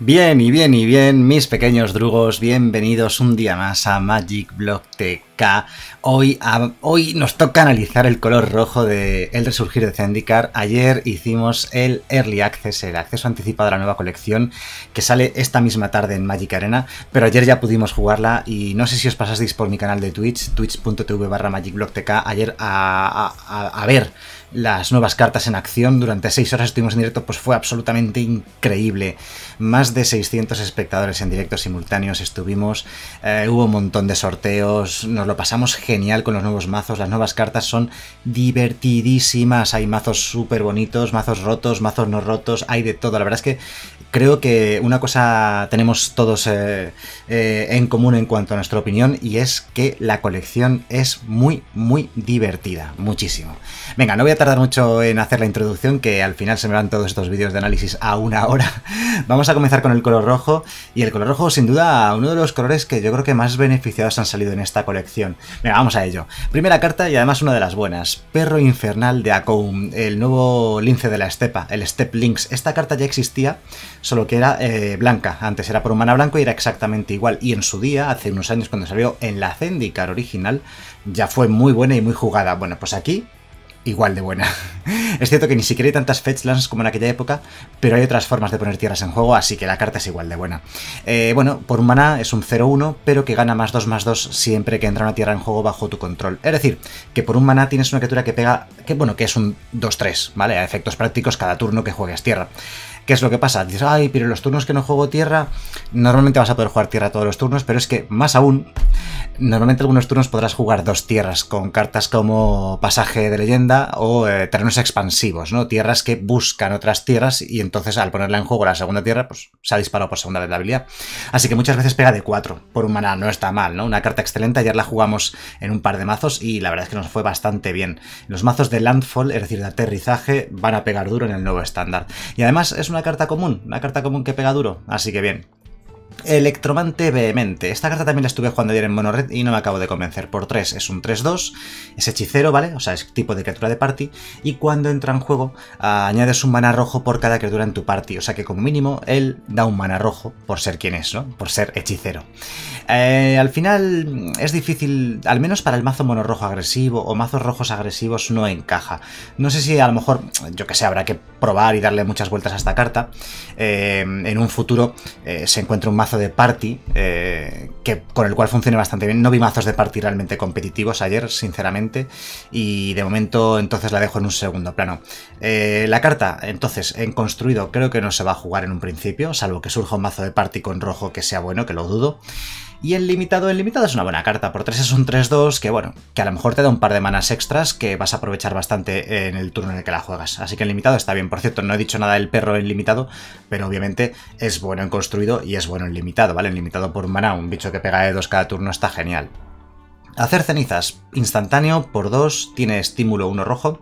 Bien y bien y bien, mis pequeños drugos, bienvenidos un día más a MagicBlogTK. Hoy nos toca analizar el color rojo de El Resurgir de Zendikar. Ayer hicimos el Early Access, el acceso anticipado a la nueva colección que sale esta misma tarde en Magic Arena, pero ayer ya pudimos jugarla y no sé si os pasasteis por mi canal de Twitch, twitch.tv/MagicBlogTK, ayer a ver las nuevas cartas en acción. Durante 6 horas estuvimos en directo, pues fue absolutamente increíble. Más de 600 espectadores en directo simultáneos estuvimos, hubo un montón de sorteos, nos lo pasamos genial con los nuevos mazos, las nuevas cartas son divertidísimas, hay mazos súper bonitos, mazos rotos, mazos no rotos, hay de todo. La verdad es que creo que una cosa tenemos todos en común en cuanto a nuestra opinión, y es que la colección es muy, muy divertida, muchísimo. Venga, no voy a tardar mucho en hacer la introducción, que al final se me van todos estos vídeos de análisis a una hora. Vamos a comenzar con el color rojo, y el color rojo sin duda uno de los colores que yo creo que más beneficiados han salido en esta colección. Venga, vamos a ello. Primera carta y además una de las buenas, Perro Infernal de Akoum, el nuevo lince de la estepa, el Step Lynx. Esta carta ya existía, solo que era blanca, antes era por un mana blanco y era exactamente igual, y en su día, hace unos años cuando salió en la Zendikar original, ya fue muy buena y muy jugada. Bueno, pues aquí igual de buena. Es cierto que ni siquiera hay tantas fetchlands como en aquella época, pero hay otras formas de poner tierras en juego, así que la carta es igual de buena. Bueno, por un maná es un 0-1, pero que gana +2/+2 siempre que entra una tierra en juego bajo tu control. Es decir, que por un maná tienes una criatura que pega, que bueno, que es un 2-3, ¿vale? A efectos prácticos cada turno que juegues tierra. ¿Qué es lo que pasa? Dices, ay, pero los turnos que no juego tierra, normalmente vas a poder jugar tierra todos los turnos, pero es que, más aún, normalmente algunos turnos podrás jugar 2 tierras con cartas como Pasaje de Leyenda o terrenos expansivos, ¿no? Tierras que buscan otras tierras y entonces al ponerla en juego la segunda tierra, pues se ha disparado por segunda vez la habilidad. Así que muchas veces pega de 4 por un maná, no está mal, ¿no? Una carta excelente, ayer la jugamos en un par de mazos y la verdad es que nos fue bastante bien. Los mazos de landfall, es decir, de aterrizaje, van a pegar duro en el nuevo estándar. Y además es una carta común que pega duro, así que bien. Electromante Vehemente. Esta carta también la estuve jugando ayer en monored y no me acabo de convencer. Por 3 es un 3-2, es hechicero, ¿vale? O sea, es tipo de criatura de party, y cuando entra en juego añades un maná rojo por cada criatura en tu party, o sea que como mínimo él da un maná rojo por ser quien es, ¿no? Por ser hechicero. Al final es difícil, al menos para el mazo monorrojo agresivo o mazos rojos agresivos no encaja. No sé si a lo mejor, yo que sé, habrá que probar y darle muchas vueltas a esta carta. En un futuro se encuentra un mazo de party que con el cual funciona bastante bien. No vi mazos de party realmente competitivos ayer, sinceramente, y de momento entonces la dejo en un segundo plano. La carta, entonces, en construido creo que no se va a jugar en un principio, salvo que surja un mazo de party con rojo que sea bueno, que lo dudo. Y el limitado es una buena carta, por 3 es un 3-2 que bueno, que a lo mejor te da un par de manas extras que vas a aprovechar bastante en el turno en el que la juegas, así que el limitado está bien. Por cierto, no he dicho nada del perro en limitado, pero obviamente es bueno en construido y es bueno en limitado, ¿vale? En limitado por maná, un bicho que pega de 2 cada turno está genial. Hacer cenizas, instantáneo, por 2, tiene estímulo 1 rojo.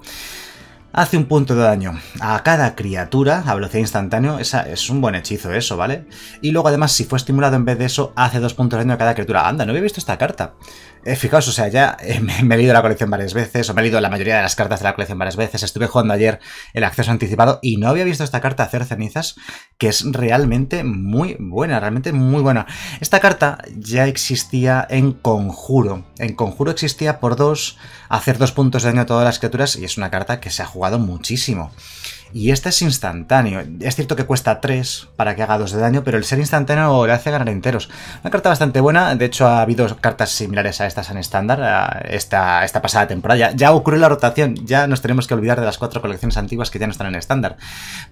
Hace un punto de daño a cada criatura a velocidad instantánea. Es un buen hechizo eso, ¿vale? Y luego además, si fue estimulado en vez de eso, hace 2 puntos de daño a cada criatura. Anda, no había visto esta carta. Fijaos, o sea, ya me he leído la colección varias veces, o me he leído la mayoría de las cartas de la colección varias veces, estuve jugando ayer el acceso anticipado y no había visto esta carta, Hacer Cenizas, que es realmente muy buena, realmente muy buena. Esta carta ya existía en Conjuro. En Conjuro existía por 2, hacer 2 puntos de daño a todas las criaturas, y es una carta que se ha jugado muchísimo. Y este es instantáneo. Es cierto que cuesta 3 para que haga 2 de daño, pero el ser instantáneo le hace ganar enteros. Una carta bastante buena. De hecho, ha habido cartas similares a estas en estándar esta pasada temporada. Ya ocurrió la rotación. Ya nos tenemos que olvidar de las 4 colecciones antiguas que ya no están en estándar.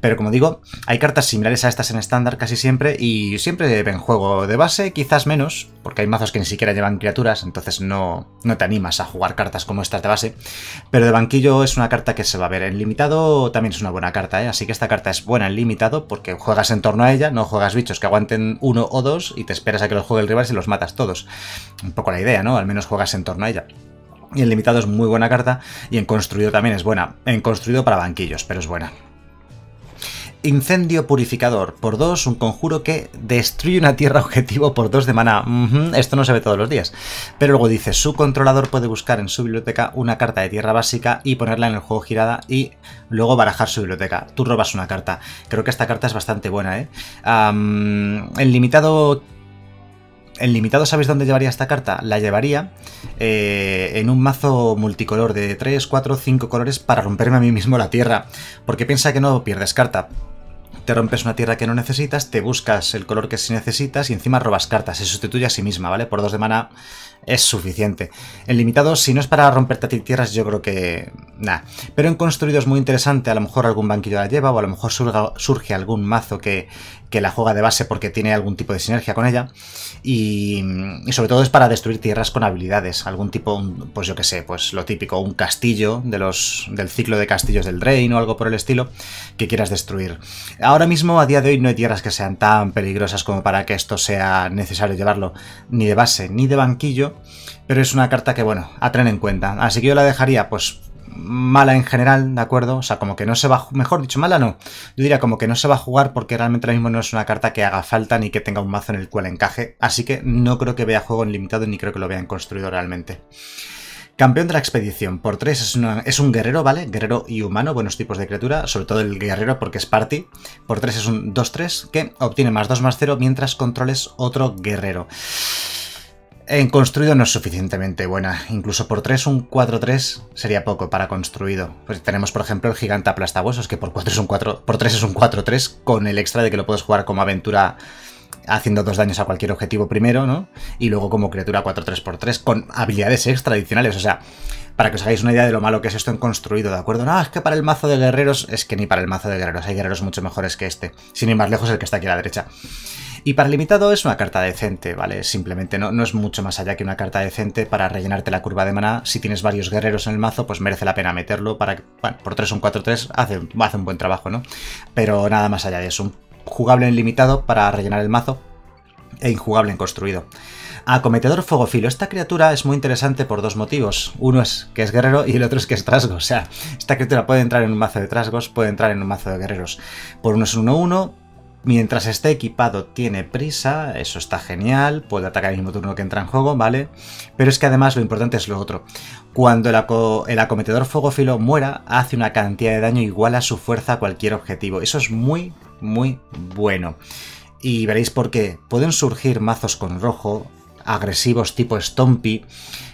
Pero como digo, hay cartas similares a estas en estándar casi siempre, y siempre ven juego de base, quizás menos, porque hay mazos que ni siquiera llevan criaturas, entonces no te animas a jugar cartas como estas de base. Pero de banquillo es una carta que se va a ver. En limitado también es una buena carta, ¿eh? Así que esta carta es buena en limitado porque juegas en torno a ella, no juegas bichos que aguanten 1 o 2 y te esperas a que los juegue el rival y los matas todos. Un poco la idea, ¿no? Al menos juegas en torno a ella. Y en limitado es muy buena carta, y en construido también es buena. En construido para banquillos, pero es buena. Incendio purificador, por 2, un conjuro que destruye una tierra objetivo por 2 de maná. Esto no se ve todos los días. Pero luego dice, su controlador puede buscar en su biblioteca una carta de tierra básica y ponerla en el juego girada y luego barajar su biblioteca. Tú robas una carta. Creo que esta carta es bastante buena, ¿eh? En limitado... En limitado, ¿sabéis dónde llevaría esta carta? La llevaría en un mazo multicolor de 3, 4, 5 colores para romperme a mí mismo la tierra. Porque piensa que no pierdes carta. Te rompes una tierra que no necesitas, te buscas el color que sí necesitas y encima robas cartas. Se sustituye a sí misma, ¿vale? Por 2 de mana es suficiente. En limitado, si no es para romperte a ti tierras, yo creo que... nada. Pero en construido es muy interesante. A lo mejor algún banquillo la lleva o a lo mejor surge algún mazo que la juega de base porque tiene algún tipo de sinergia con ella. Y sobre todo es para destruir tierras con habilidades. Algún tipo, pues yo que sé, pues lo típico, un castillo del ciclo de castillos del Drain o algo por el estilo que quieras destruir. Ahora mismo, a día de hoy, no hay tierras que sean tan peligrosas como para que esto sea necesario llevarlo ni de base ni de banquillo. Pero es una carta que, bueno, a tener en cuenta. Así que yo la dejaría, pues... mala en general, ¿de acuerdo? O sea, como que no se va... Mejor dicho, mala no. Yo diría como que no se va a jugar porque realmente ahora mismo no es una carta que haga falta ni que tenga un mazo en el cual encaje. Así que no creo que vea juego en limitado ni creo que lo vea en construido realmente. Campeón de la expedición. Por 3 es un guerrero, ¿vale? Guerrero y humano, buenos tipos de criatura. Sobre todo el guerrero porque es party. Por 3 es un 2-3 que obtiene +2/+0 mientras controles otro guerrero. En construido no es suficientemente buena. Incluso por 3, un 4-3 sería poco para construido. Pues tenemos, por ejemplo, el gigante aplastahuesos, que por 3 es un 4-3, con el extra de que lo puedes jugar como aventura haciendo 2 daños a cualquier objetivo primero, ¿no? Y luego como criatura 4-3x3, con habilidades extra adicionales. O sea, para que os hagáis una idea de lo malo que es esto en construido, ¿de acuerdo? No, es que para el mazo de guerreros, es que ni para el mazo de guerreros. Hay guerreros mucho mejores que este. Sin ir más lejos, el que está aquí a la derecha. Y para limitado es una carta decente, ¿vale? Simplemente no es mucho más allá que una carta decente para rellenarte la curva de maná. Si tienes varios guerreros en el mazo, pues merece la pena meterlo para que, bueno, por 3 un 4-3 hace un buen trabajo, ¿no? Pero nada más allá de eso. Un jugable en limitado para rellenar el mazo e injugable en construido. Acometedor Fuegofilo. Esta criatura es muy interesante por 2 motivos. Uno es que es guerrero y el otro es que es trasgo. O sea, esta criatura puede entrar en un mazo de trasgos, puede entrar en un mazo de guerreros. Por uno es un 1-1. Mientras esté equipado tiene prisa, eso está genial, puede atacar el mismo turno que entra en juego, ¿vale? Pero es que además lo importante es lo otro. Cuando el acometedor fuegofilo muera, hace una cantidad de daño igual a su fuerza a cualquier objetivo. Eso es muy, muy bueno. Y veréis por qué. Pueden surgir mazos con rojo, agresivos tipo Stompy,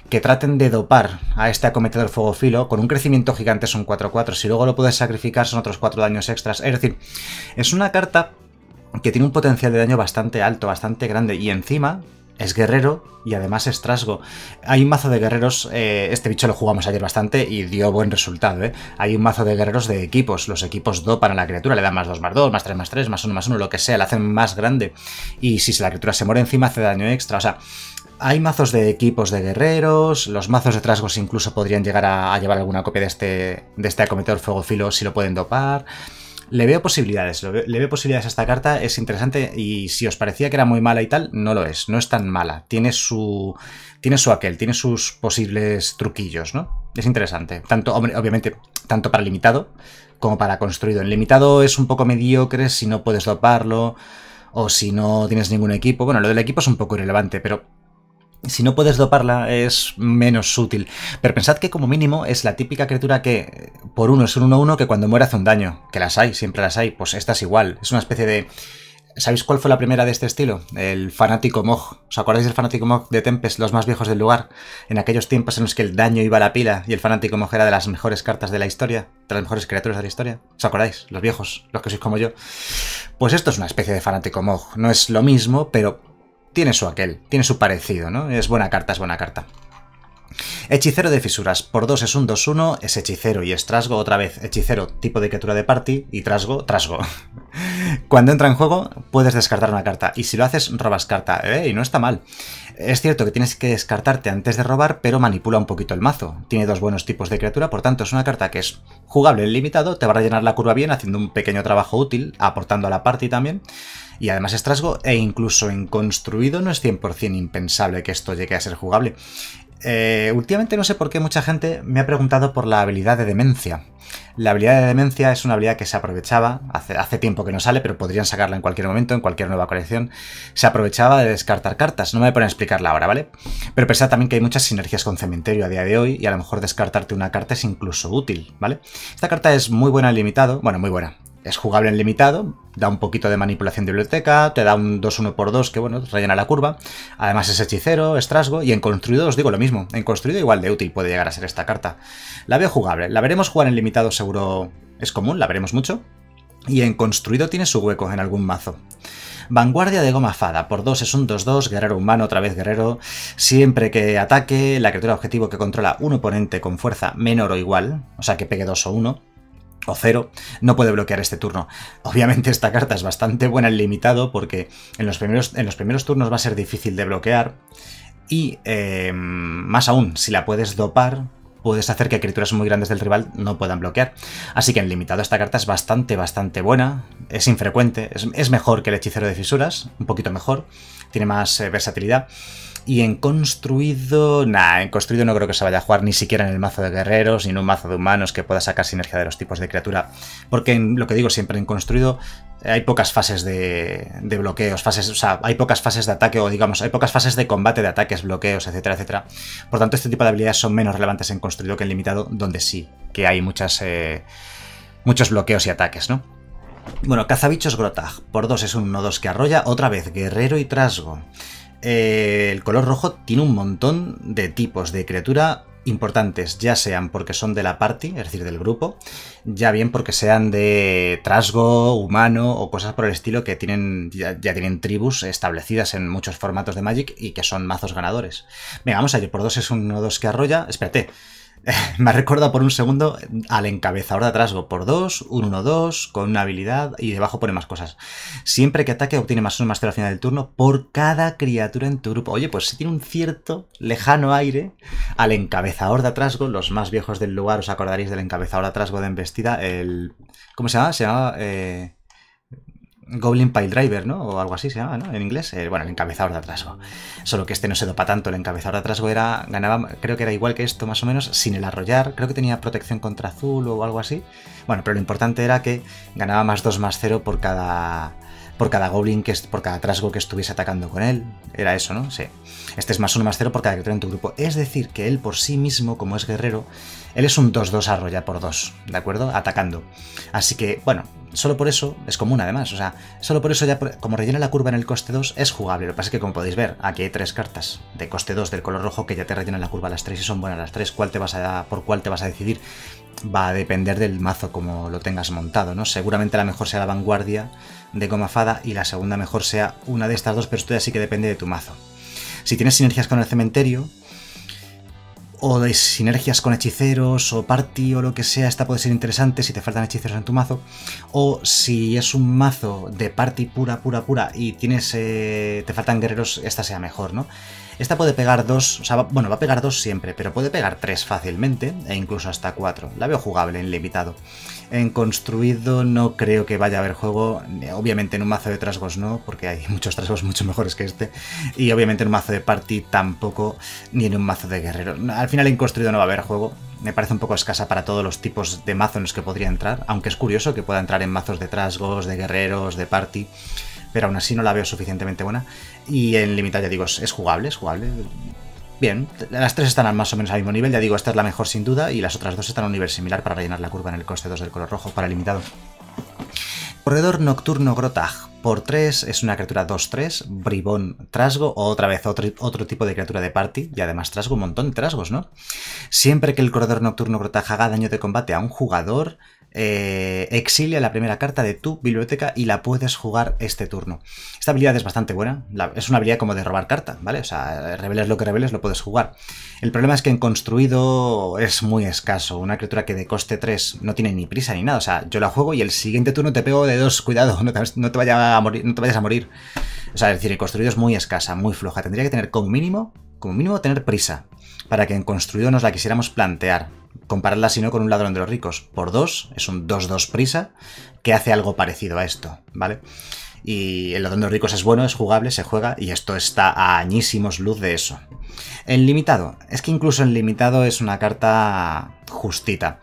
que traten de dopar a este acometedor fuegofilo. Con un crecimiento gigante son 4-4. Si luego lo puedes sacrificar son otros 4 daños extras. Es decir, es una carta... que tiene un potencial de daño bastante alto, bastante grande, y encima es guerrero y además es trasgo. Hay un mazo de guerreros, este bicho lo jugamos ayer bastante y dio buen resultado, ¿eh? Hay un mazo de guerreros de equipos, los equipos dopan a la criatura, le dan +2/+2, +3/+3, +1/+1, lo que sea, la hacen más grande, y si la criatura se muere encima hace daño extra, o sea... Hay mazos de equipos de guerreros, los mazos de trasgos incluso podrían llegar a llevar alguna copia de este acometedor fuegofilo si lo pueden dopar... Le veo posibilidades, a esta carta, es interesante y si os parecía que era muy mala y tal, no lo es, no es tan mala, tiene su aquel, tiene sus posibles truquillos, ¿no? Es interesante, tanto obviamente tanto para limitado como para construido. En limitado es un poco mediocre si no puedes doparlo o si no tienes ningún equipo, bueno, lo del equipo es un poco irrelevante, pero... Si no puedes doparla es menos útil, pero pensad que como mínimo es la típica criatura que por 1 es un 1-1 que cuando muere hace un daño, que las hay, siempre las hay, pues esta es igual, es una especie de... ¿Sabéis cuál fue la primera de este estilo? El Fanático Mog. ¿Os acordáis del Fanático Mog de Tempest, los más viejos del lugar? En aquellos tiempos en los que el daño iba a la pila y el Fanático Mog era de las mejores cartas de la historia, de las mejores criaturas de la historia. ¿Os acordáis? Los viejos, los que sois como yo. Pues esto es una especie de Fanático Mog, no es lo mismo, pero... tiene su aquel, tiene su parecido, ¿no? Es buena carta, es buena carta. Hechicero de fisuras. Por 2 es un 2-1, es hechicero y es trasgo. Otra vez, hechicero, tipo de criatura de party y trasgo. Cuando entra en juego, puedes descartar una carta. Y si lo haces, robas carta. Y no está mal. Es cierto que tienes que descartarte antes de robar, pero manipula un poquito el mazo. Tiene 2 buenos tipos de criatura, por tanto es una carta que es jugable en limitado, te va a rellenar la curva bien, haciendo un pequeño trabajo útil, aportando a la party también. Y además es trasgo, e incluso en construido no es 100% impensable que esto llegue a ser jugable. Últimamente no sé por qué mucha gente me ha preguntado por la habilidad de demencia. La habilidad de demencia es una habilidad que se aprovechaba, hace tiempo que no sale, pero podrían sacarla en cualquier momento, en cualquier nueva colección. Se aprovechaba de descartar cartas, no me ponen a explicarla ahora, ¿vale? Pero pensad también que hay muchas sinergias con cementerio a día de hoy y a lo mejor descartarte una carta es incluso útil, ¿vale? Esta carta es muy buena en limitado, bueno, muy buena. Es jugable en limitado, da un poquito de manipulación de biblioteca, te da un 2/1 por 2 que, bueno, rellena la curva. Además es hechicero, es trasgo, y en construido os digo lo mismo. En construido igual de útil puede llegar a ser esta carta. La veo jugable, la veremos jugar en limitado seguro, es común, la veremos mucho. Y en construido tiene su hueco en algún mazo. Vanguardia de goma fada, por 2 es un 2-2, guerrero humano, otra vez guerrero. Siempre que ataque, la criatura objetivo que controla un oponente con fuerza menor o igual, o sea que pegue 2 o 1, o 0, no puede bloquear este turno. Obviamente esta carta es bastante buena en limitado porque en los primeros turnos va a ser difícil de bloquear y más aún, si la puedes dopar, puedes hacer que criaturas muy grandes del rival no puedan bloquear. Así que en limitado esta carta es bastante buena, es infrecuente, es mejor que el hechicero de fisuras, un poquito mejor, tiene más versatilidad. Y en construido, en construido no creo que se vaya a jugar ni siquiera en el mazo de guerreros, ni en un mazo de humanos que pueda sacar sinergia de los tipos de criatura. Porque en, lo que digo siempre, en construido hay pocas fases de bloqueos, o sea, hay pocas fases de ataque, o digamos, hay pocas fases de combate de ataques, bloqueos, etcétera, etcétera. Por tanto, este tipo de habilidades son menos relevantes en construido que en limitado, donde sí que hay muchas, muchos bloqueos y ataques, ¿no? Bueno, cazabichos Grotag, por 2 es un 1-2 que arrolla, otra vez guerrero y trasgo. El color rojo tiene un montón de tipos de criatura importantes, ya sean porque son de la party, es decir, del grupo, ya bien porque sean de trasgo, humano o cosas por el estilo que tienen ya tienen tribus establecidas en muchos formatos de Magic y que son mazos ganadores. Venga, vamos allá, por 2 es un 1-2 que arrolla. Espérate, me ha recordado por un segundo al encabezador de trasgo, por 2, un 1-2, con una habilidad y debajo pone más cosas. Siempre que ataque obtiene +1/+0 al final del turno por cada criatura en tu grupo. Oye, pues sí tiene un cierto lejano aire al encabezador de trasgo. Los más viejos del lugar os acordaréis del encabezador de trasgo de embestida, el... ¿Cómo se llama? Se llama... Goblin Pile Driver, ¿no? O algo así se llama, ¿no? En inglés. Bueno, el encabezador de atrasgo. Solo que este no se dopa tanto. El encabezador de atrasgo era, ganaba, creo que era igual que esto más o menos, sin el arrollar. Creo que tenía protección contra azul o algo así. Bueno, pero lo importante era que ganaba +2/+0 por cada goblin, por cada trasgo que estuviese atacando con él. Era eso, ¿no? Sí. Este es +1/+0 por cada criatura en tu grupo. Es decir, que él por sí mismo, como es guerrero, él es un 2-2 arrolla por 2, ¿de acuerdo? Atacando. Así que, bueno, solo por eso es común además. O sea, solo por eso ya, como rellena la curva en el coste 2, es jugable. Lo que pasa es que, como podéis ver, aquí hay 3 cartas de coste 2 del color rojo que ya te rellenan la curva las 3 y son buenas las 3. ¿Por cuál te vas a decidir? Va a depender del mazo como lo tengas montado, ¿no? Seguramente la mejor sea la vanguardia de goma fada y la segunda mejor sea una de estas dos, pero esto ya sí que depende de tu mazo. Si tienes sinergias con el cementerio o de sinergias con hechiceros o party o lo que sea, esta puede ser interesante si te faltan hechiceros en tu mazo, o si es un mazo de party pura y tienes te faltan guerreros, esta sea mejor, ¿no? Esta puede pegar 2, o sea, bueno, va a pegar 2 siempre, pero puede pegar 3 fácilmente e incluso hasta 4. La veo jugable en limitado. En construido no creo que vaya a haber juego, obviamente en un mazo de trasgos no, porque hay muchos trasgos mucho mejores que este, y obviamente en un mazo de party tampoco, ni en un mazo de guerrero. Al final en construido no va a haber juego, me parece un poco escasa para todos los tipos de mazo en los que podría entrar, aunque es curioso que pueda entrar en mazos de trasgos, de guerreros, de party, pero aún así no la veo suficientemente buena. Y en limitado, ya digo, es jugable, Bien, las 3 están más o menos al mismo nivel, ya digo, esta es la mejor sin duda y las otras 2 están a un nivel similar para rellenar la curva en el coste 2 del color rojo para limitado. Corredor Nocturno Grotag, por 3 es una criatura 2-3, bribón trasgo, otra vez otro tipo de criatura de party y además trasgo, un montón de trasgos, ¿no? Siempre que el Corredor Nocturno Grotag haga daño de combate a un jugador, exilia la primera carta de tu biblioteca y la puedes jugar este turno. Esta habilidad es bastante buena, es una habilidad como de robar carta, ¿vale? O sea, reveles lo que reveles, lo puedes jugar. El problema es que en construido es muy escaso, una criatura que de coste 3 no tiene ni prisa ni nada, o sea, yo la juego y el siguiente turno te pego de 2, cuidado, no te vayas a morir. O sea, es decir, en construido es muy escasa, muy floja, tendría que tener como mínimo tener prisa para que en construido nos la quisiéramos plantear. Compararla si no con un ladrón de los ricos, por 2, es un 2-2 prisa que hace algo parecido a esto, ¿vale? y en los Tontos Ricos es bueno, es jugable, se juega, y esto está a añísimos luz de eso. En limitado, es que incluso en limitado es una carta justita.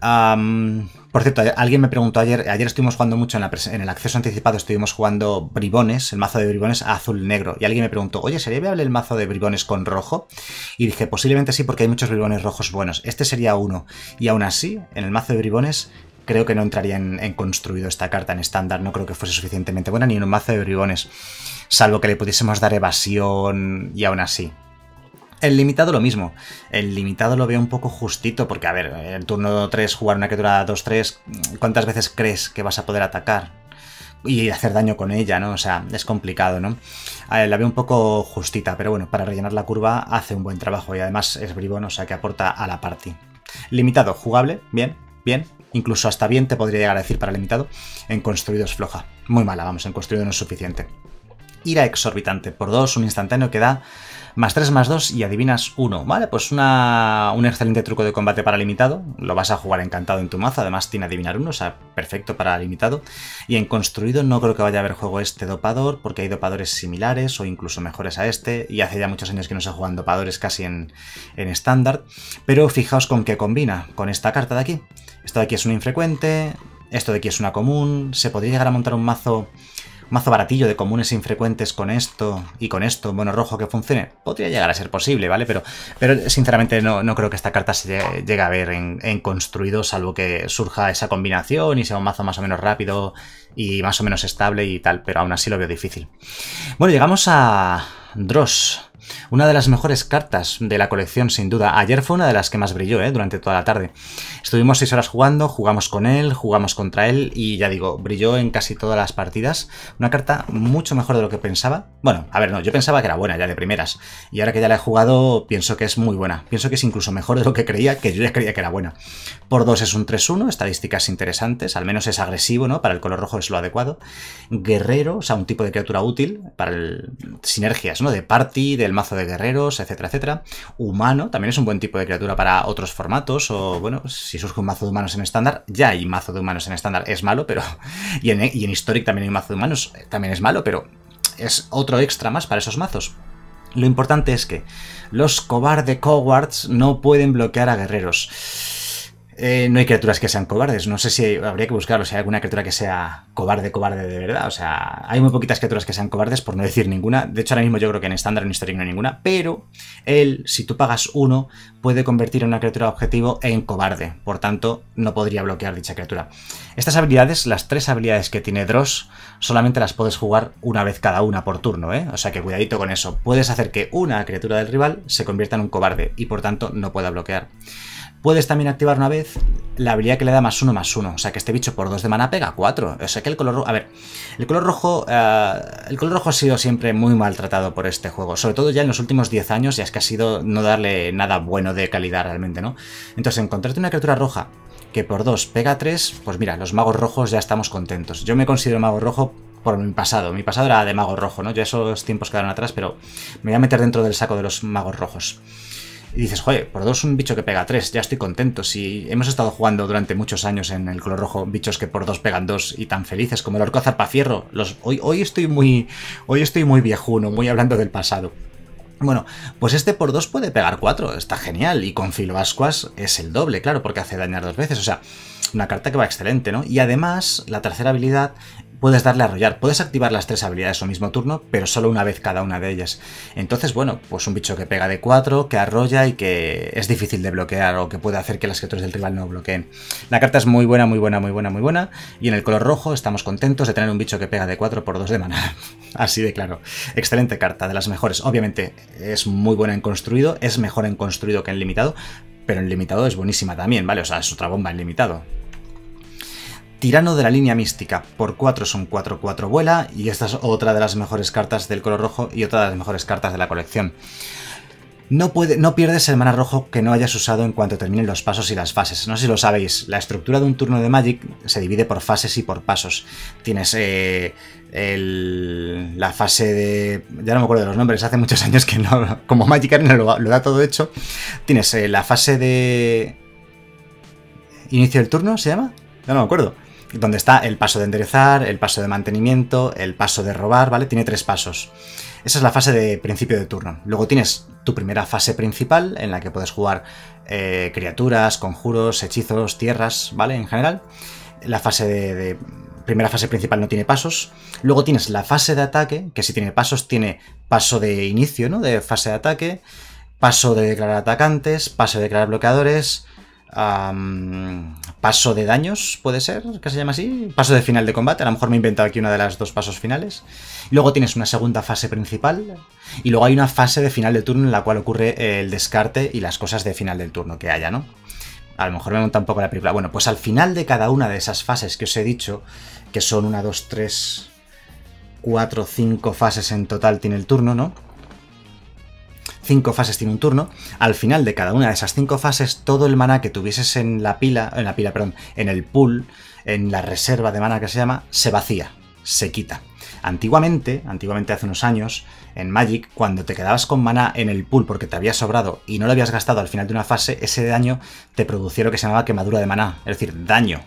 Por cierto, alguien me preguntó ayer estuvimos jugando mucho en el acceso anticipado, estuvimos jugando bribones, el mazo de bribones a azul-negro, y alguien me preguntó, oye, ¿sería viable el mazo de bribones con rojo? Y dije, posiblemente sí, porque hay muchos bribones rojos buenos, este sería uno, y aún así, en el mazo de bribones creo que no entraría en construido esta carta en estándar, no creo que fuese suficientemente buena ni en un mazo de bribones, salvo que le pudiésemos dar evasión, y aún así. El limitado lo mismo, el limitado lo veo un poco justito, porque a ver, en turno 3 jugar una criatura 2-3, ¿cuántas veces crees que vas a poder atacar y hacer daño con ella, no? O sea, es complicado, ¿no? A ver, la veo un poco justita, pero bueno, para rellenar la curva hace un buen trabajo y además es bribón, o sea que aporta a la party. Limitado, jugable, bien, bien, incluso hasta bien te podría llegar a decir para limitado, en construido es floja, muy mala, vamos, en construido no es suficiente. Ira exorbitante, por 2, un instantáneo que da +3/+2 y adivinas 1. Vale, pues un excelente truco de combate para limitado. Lo vas a jugar encantado en tu mazo. Además tiene adivinar 1, o sea, perfecto para limitado. Y en construido no creo que vaya a haber juego este dopador, porque hay dopadores similares o incluso mejores a este. Y hace ya muchos años que no se juegan dopadores casi en estándar. Pero fijaos con qué combina, con esta carta de aquí. Esto de aquí es una infrecuente, esto de aquí es una común. Se podría llegar a montar un mazo baratillo de comunes infrecuentes con esto y con esto, mono rojo que funcione, podría llegar a ser posible, ¿vale? Pero sinceramente no creo que esta carta se llegue a ver en construido, salvo que surja esa combinación y sea un mazo más o menos rápido y más o menos estable y tal, pero aún así lo veo difícil. Bueno, llegamos a Dross, una de las mejores cartas de la colección sin duda. Ayer fue una de las que más brilló, durante toda la tarde. Estuvimos 6 horas jugando, jugamos con él, jugamos contra él y ya digo, brilló en casi todas las partidas. Una carta mucho mejor de lo que pensaba. Bueno, a ver, no, yo pensaba que era buena ya de primeras y ahora que ya la he jugado pienso que es muy buena. Pienso que es incluso mejor de lo que creía, que yo ya creía que era buena. Por 2 es un 3-1, estadísticas interesantes, al menos es agresivo, ¿no? Para el color rojo es lo adecuado. Guerrero, o sea, un tipo de criatura útil para sinergias, ¿no? De party, del mazo de guerreros, etcétera, etcétera. Humano, también es un buen tipo de criatura para otros formatos, o bueno, si surge un mazo de humanos en estándar, ya hay mazo de humanos en estándar, es malo, pero... Y en Historic también hay mazo de humanos, también es malo, pero es otro extra más para esos mazos. Lo importante es que los cowards no pueden bloquear a guerreros. No hay criaturas que sean cobardes, no sé si habría que buscarlo, si hay alguna criatura que sea cobarde de verdad, o sea, hay muy poquitas criaturas que sean cobardes, por no decir ninguna. De hecho ahora mismo yo creo que en estándar, en Historic no hay ninguna, pero él, si tú pagas 1, puede convertir a una criatura objetivo en cobarde, por tanto no podría bloquear dicha criatura. Estas habilidades, las 3 habilidades que tiene Dross, solamente las puedes jugar una vez cada una por turno, o sea que cuidadito con eso, puedes hacer que una criatura del rival se convierta en un cobarde y por tanto no pueda bloquear. Puedes también activar una vez la habilidad que le da +1/+1, o sea que este bicho por 2 de mana pega 4, o sea que el color rojo, a ver, el color rojo ha sido siempre muy maltratado por este juego, sobre todo ya en los últimos 10 años, ya es que ha sido no darle nada bueno de calidad realmente, ¿no? Entonces encontrarte una criatura roja que por 2 pega 3, pues mira, los magos rojos ya estamos contentos. Yo me considero mago rojo por mi pasado era de mago rojo, ¿no? Ya esos tiempos quedaron atrás, pero me voy a meter dentro del saco de los magos rojos. Y dices, joder, por 2 un bicho que pega 3, ya estoy contento. Si hemos estado jugando durante muchos años en el color rojo bichos que por 2 pegan 2 y tan felices como el orco zarpafierro. Hoy estoy muy viejuno, muy hablando del pasado. Bueno, pues este por 2 puede pegar 4, está genial. Y con Filo Asqua es el doble, claro, porque hace dañar 2 veces. O sea, una carta que va excelente, ¿no? Y además, la tercera habilidad... Puedes darle a arrollar, puedes activar las 3 habilidades al mismo turno, pero solo una vez cada una de ellas. Entonces, bueno, pues un bicho que pega de 4, que arrolla y que es difícil de bloquear o que puede hacer que las criaturas del rival no bloqueen. La carta es muy buena, muy buena, muy buena, muy buena. Y en el color rojo estamos contentos de tener un bicho que pega de 4 por 2 de maná. Así de claro. Excelente carta, de las mejores. Obviamente es muy buena en construido, es mejor en construido que en limitado, pero en limitado es buenísima también, ¿vale? O sea, es otra bomba en limitado. Tirano de la línea mística, por 4 son 4/4 vuela, y esta es otra de las mejores cartas del color rojo y otra de las mejores cartas de la colección. No pierdes el mana rojo que no hayas usado en cuanto terminen los pasos y las fases. No sé si lo sabéis, la estructura de un turno de Magic se divide por fases y por pasos. Tienes la fase de... ya no me acuerdo de los nombres, hace muchos años que no... Como Magic Arena lo da todo hecho. Tienes la fase de... ¿Inicio del turno se llama? Ya no me acuerdo. donde está el paso de enderezar, el paso de mantenimiento, el paso de robar, ¿vale? Tiene tres pasos. Esa es la fase de principio de turno. Luego tienes tu primera fase principal, en la que puedes jugar criaturas, conjuros, hechizos, tierras, ¿vale? En general. La fase de primera fase principal no tiene pasos. Luego tienes la fase de ataque, que sí tiene pasos, tiene paso de inicio, ¿no? De fase de ataque, paso de declarar atacantes, paso de declarar bloqueadores, paso de daños, puede ser, que se llama así, paso de final de combate. A lo mejor me he inventado aquí una de las dos pasos finales. Luego tienes una segunda fase principal y luego hay una fase de final de turno en la cual ocurre el descarte y las cosas de final del turno que haya, ¿no? A lo mejor me monta un poco la película. Bueno, pues al final de cada una de esas fases que os he dicho, que son 1, 2, 3, 4, 5 fases en total tiene el turno, ¿no? 5 fases tiene un turno. Al final de cada una de esas 5 fases, todo el maná que tuvieses en el pool, en la reserva de maná que se llama, se vacía, se quita. Antiguamente, hace unos años, en Magic, cuando te quedabas con maná en el pool porque te había sobrado y no lo habías gastado al final de una fase, ese daño te producía lo que se llamaba quemadura de maná, es decir, daño.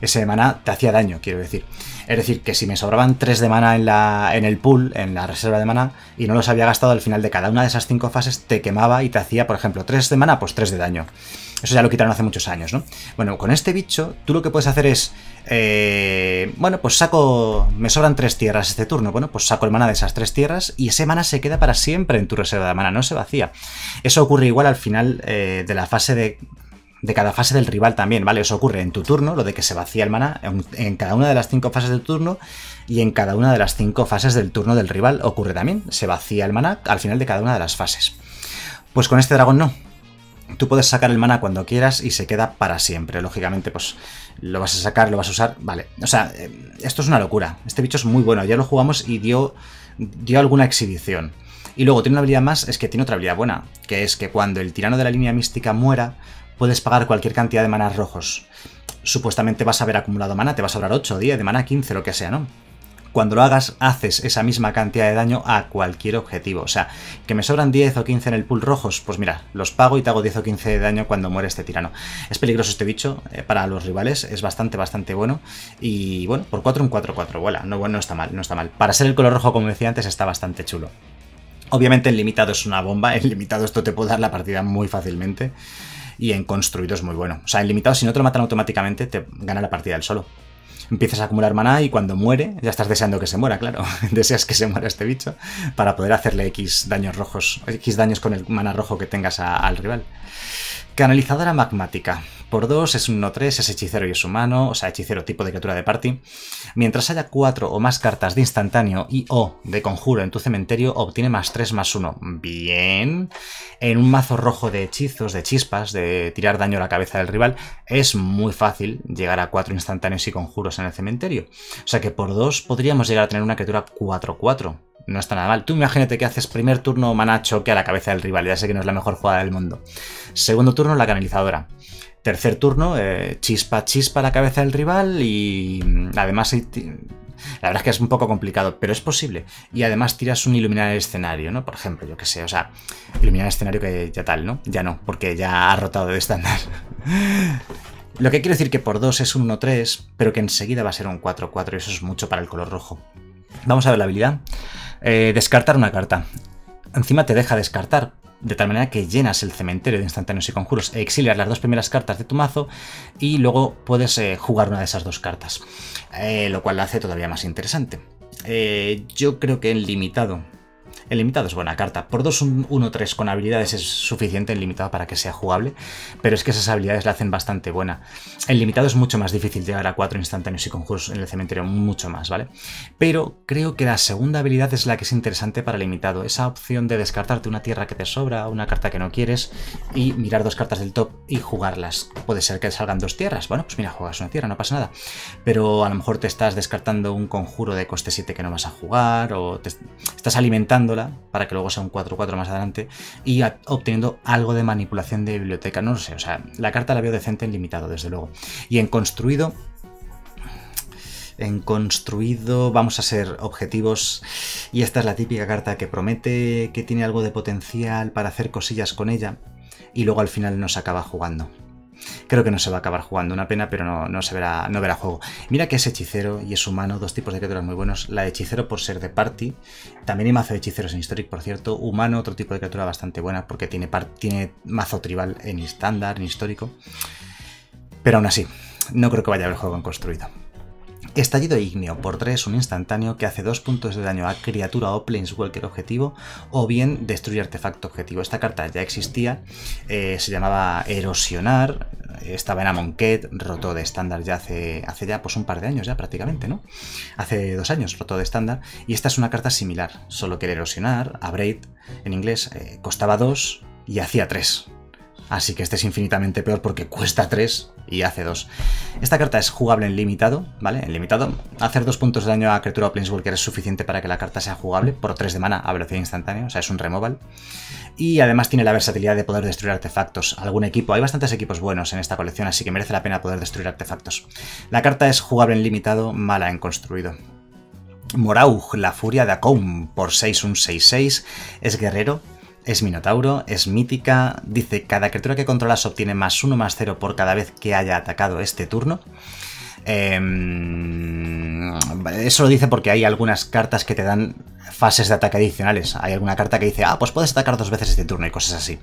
Ese maná te hacía daño, quiero decir. Es decir, que si me sobraban 3 de maná en el pool, en la reserva de maná, y no los había gastado al final de cada una de esas 5 fases, te quemaba y te hacía, por ejemplo, 3 de maná, pues 3 de daño. Eso ya lo quitaron hace muchos años, ¿no? Bueno, con este bicho, tú lo que puedes hacer es... bueno, pues saco... Me sobran 3 tierras este turno. Bueno, pues saco el maná de esas 3 tierras y ese maná se queda para siempre en tu reserva de maná, no se vacía. Eso ocurre igual al final de la fase de cada fase del rival también, ¿vale? Eso ocurre en tu turno, lo de que se vacía el maná en cada una de las 5 fases del turno, y en cada una de las 5 fases del turno del rival ocurre también. Se vacía el maná al final de cada una de las fases. Pues con este dragón no. Tú puedes sacar el maná cuando quieras y se queda para siempre. Lógicamente, pues lo vas a sacar, lo vas a usar, vale. O sea, esto es una locura. Este bicho es muy bueno. Ya lo jugamos y dio alguna exhibición. Y luego tiene una habilidad más, es que tiene otra habilidad buena, que es que cuando el tirano de la línea mística muera, puedes pagar cualquier cantidad de maná rojos. Supuestamente vas a haber acumulado maná, te va a sobrar 8, 10, de maná 15, lo que sea, ¿no? Cuando lo hagas, haces esa misma cantidad de daño a cualquier objetivo. O sea, que me sobran 10 o 15 en el pool rojos, pues mira, los pago y te hago 10 o 15 de daño cuando muere este tirano. Es peligroso este bicho para los rivales, es bastante bueno. Y bueno, por 4 un 4-4, bueno, está mal, no está mal. Para ser el color rojo, como decía antes, está bastante chulo. Obviamente en limitado es una bomba, en limitado esto te puede dar la partida muy fácilmente. Y en construido es muy bueno. O sea, en limitado, si no te lo matan automáticamente, te gana la partida él solo. Empiezas a acumular maná y cuando muere, ya estás deseando que se muera, claro. Deseas que se muera este bicho para poder hacerle X daños rojos, X daños con el maná rojo que tengas al rival. Canalizadora magmática. Por 2, es un 1-3, es hechicero y es humano, o sea, hechicero tipo de criatura de party. Mientras haya 4 o más cartas de instantáneo y o de conjuro en tu cementerio, obtiene +3/+1. Bien. En un mazo rojo de hechizos, de chispas, de tirar daño a la cabeza del rival, es muy fácil llegar a 4 instantáneos y conjuros en el cementerio. O sea que por 2 podríamos llegar a tener una criatura 4-4. No está nada mal. Tú imagínate que haces primer turno maná choque a la cabeza del rival. Ya sé que no es la mejor jugada del mundo. Segundo turno, la canalizadora. Tercer turno, chispa a la cabeza del rival y además... La verdad es que es un poco complicado, pero es posible. Y además tiras un iluminar el escenario, ¿no? Por ejemplo, yo qué sé, o sea, iluminar el escenario que ya tal, ¿no? Ya no, porque ya ha rotado de estándar. Lo que quiero decir que por 2 es un 1-3, pero que enseguida va a ser un 4-4 y eso es mucho para el color rojo. Vamos a ver la habilidad. Descartar una carta. Encima te deja descartar, de tal manera que llenas el cementerio de instantáneos y conjuros, exilias las 2 primeras cartas de tu mazo y luego puedes jugar una de esas 2 cartas, lo cual la hace todavía más interesante. Yo creo que en limitado... El limitado es buena carta. Por 2, un 1-3 con habilidades es suficiente en limitado para que sea jugable, pero es que esas habilidades la hacen bastante buena. En limitado es mucho más difícil llegar a 4 instantáneos y conjuros en el cementerio, mucho más, ¿vale? Pero creo que la segunda habilidad es la que es interesante para limitado. Esa opción de descartarte una tierra que te sobra, una carta que no quieres, y mirar 2 cartas del top y jugarlas. Puede ser que salgan 2 tierras. Bueno, pues mira, juegas una tierra, no pasa nada. Pero a lo mejor te estás descartando un conjuro de coste 7 que no vas a jugar, o te estás alimentando para que luego sea un 4-4 más adelante y obteniendo algo de manipulación de biblioteca, no lo sé, o sea, la carta la veo decente en limitado, desde luego. Y en construido, vamos a ser objetivos y esta es la típica carta que promete que tiene algo de potencial para hacer cosillas con ella y luego al final no se acaba jugando. Creo que no se va a acabar jugando, una pena, pero no verá juego. Mira que es hechicero y es humano, dos tipos de criaturas muy buenos. La de hechicero por ser de party. También hay mazo de hechiceros en Historic, por cierto. Humano, otro tipo de criatura bastante buena porque tiene mazo tribal en estándar, en histórico. Pero aún así, no creo que vaya a haber juego en construido. Estallido ígneo por 3, un instantáneo que hace 2 puntos de daño a criatura o planeswalker objetivo, o bien destruye artefacto objetivo. Esta carta ya existía, se llamaba Erosionar, estaba en Amonquet, rotó de estándar ya hace ya pues un par de años ya prácticamente, ¿no? Hace 2 años rotó de estándar, y esta es una carta similar, solo que el Erosionar, Abrade en inglés, costaba 2 y hacía 3. Así que este es infinitamente peor porque cuesta 3 y hace 2. Esta carta es jugable en limitado, ¿vale? En limitado, hacer 2 puntos de daño a criatura o planeswalker es suficiente para que la carta sea jugable por 3 de mana a velocidad instantánea, o sea, es un removal. Y además tiene la versatilidad de poder destruir artefactos. Algún equipo, hay bastantes equipos buenos en esta colección, así que merece la pena poder destruir artefactos. La carta es jugable en limitado, mala en construido. Moraug, la furia de Akoum, por 6, un 6-6, es guerrero. Es minotauro, es mítica, dice cada criatura que controlas obtiene +1, +0 por cada vez que haya atacado este turno. Eso lo dice porque hay algunas cartas que te dan fases de ataque adicionales. Hay alguna carta que dice, ah, pues puedes atacar 2 veces este turno y cosas así.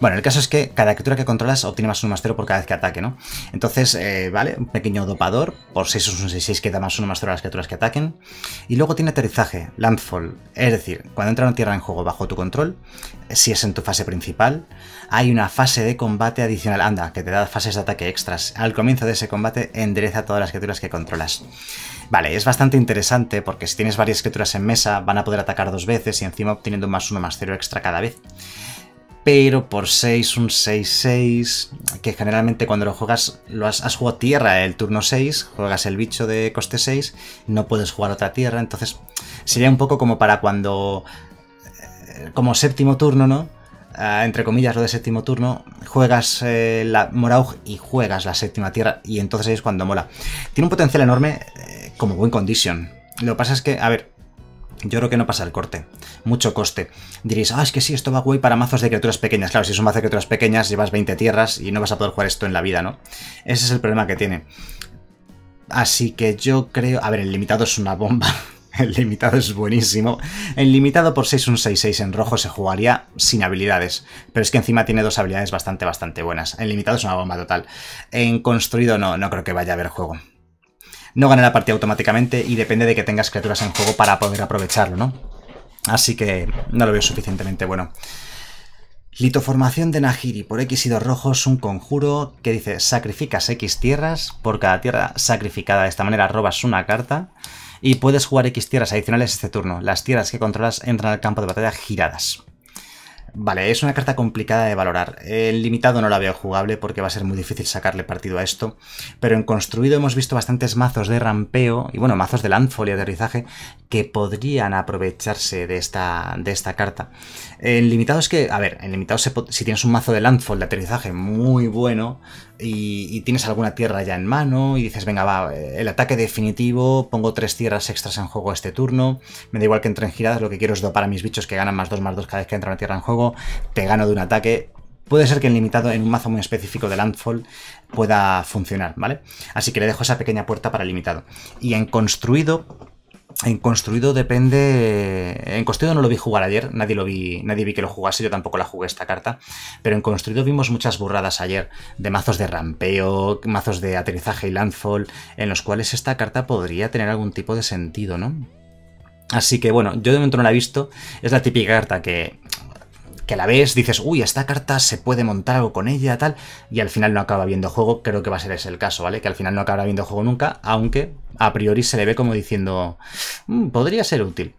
Bueno, el caso es que cada criatura que controlas obtiene +1, +0 por cada vez que ataque, ¿no? Entonces, vale, un pequeño dopador, por 6 es un 6-6 que da +1, +0 a las criaturas que ataquen. Y luego tiene aterrizaje, landfall, es decir, cuando entra una tierra en juego bajo tu control, si es en tu fase principal, hay una fase de combate adicional, anda, que te da fases de ataque extras. Al comienzo de ese combate endereza todas las criaturas que controlas. Vale, es bastante interesante porque si tienes varias criaturas en mesa van a poder atacar 2 veces y encima obteniendo un +1, +0 extra cada vez. Pero por 6, un 6-6, que generalmente cuando lo juegas, has jugado tierra el turno 6, juegas el bicho de coste 6, no puedes jugar otra tierra, entonces sería un poco como para cuando, como séptimo turno, ¿no? Entre comillas lo de séptimo turno, juegas la Moraug y juegas la séptima tierra y entonces ahí es cuando mola. Tiene un potencial enorme como win condition. Lo que pasa es que, a ver, yo creo que no pasa el corte, mucho coste. Diréis, ah, es que sí, esto va guay para mazos de criaturas pequeñas. Claro, si es un mazo de criaturas pequeñas llevas 20 tierras y no vas a poder jugar esto en la vida, ¿no? Ese es el problema que tiene. Así que yo creo... A ver, el limitado es una bomba. El limitado es buenísimo. El limitado por 6, un 6-6 en rojo se jugaría sin habilidades. Pero es que encima tiene 2 habilidades bastante buenas. El limitado es una bomba total. En construido no creo que vaya a haber juego. No gana la partida automáticamente y depende de que tengas criaturas en juego para poder aprovecharlo, ¿no? Así que no lo veo suficientemente bueno. Litoformación de Nahiri, por X y 2 rojos, un conjuro que dice sacrificas X tierras, por cada tierra sacrificada de esta manera robas una carta... Y puedes jugar X tierras adicionales este turno. Las tierras que controlas entran al campo de batalla giradas. Vale, es una carta complicada de valorar. El limitado no la veo jugable porque va a ser muy difícil sacarle partido a esto. Pero en construido hemos visto bastantes mazos de rampeo, y bueno, mazos de landfall y aterrizaje, que podrían aprovecharse de esta carta. En limitado es que, a ver, en limitado si tienes un mazo de landfall de aterrizaje muy bueno, y tienes alguna tierra ya en mano, y dices, venga va, el ataque definitivo, pongo 3 tierras extras en juego este turno, me da igual que entren giradas, lo que quiero es dopar a mis bichos que ganan +2/+2 cada vez que entra una tierra en juego. Te gano de un ataque. Puede ser que en limitado, en un mazo muy específico de landfall, pueda funcionar, ¿vale? Así que le dejo esa pequeña puerta para limitado. Y en construido... En construido depende... En construido no lo vi jugar ayer, nadie vi que lo jugase, yo tampoco la jugué esta carta, pero en construido vimos muchas burradas ayer de mazos de rampeo, mazos de aterrizaje y landfall, en los cuales esta carta podría tener algún tipo de sentido, ¿no? Así que bueno, yo de momento no la he visto, es la típica carta que la ves, dices, uy, esta carta se puede montar algo con ella, tal, y al final no acaba viendo juego. Creo que va a ser ese el caso, ¿vale? Que al final no acabará viendo juego nunca, aunque a priori se le ve como diciendo, podría ser útil.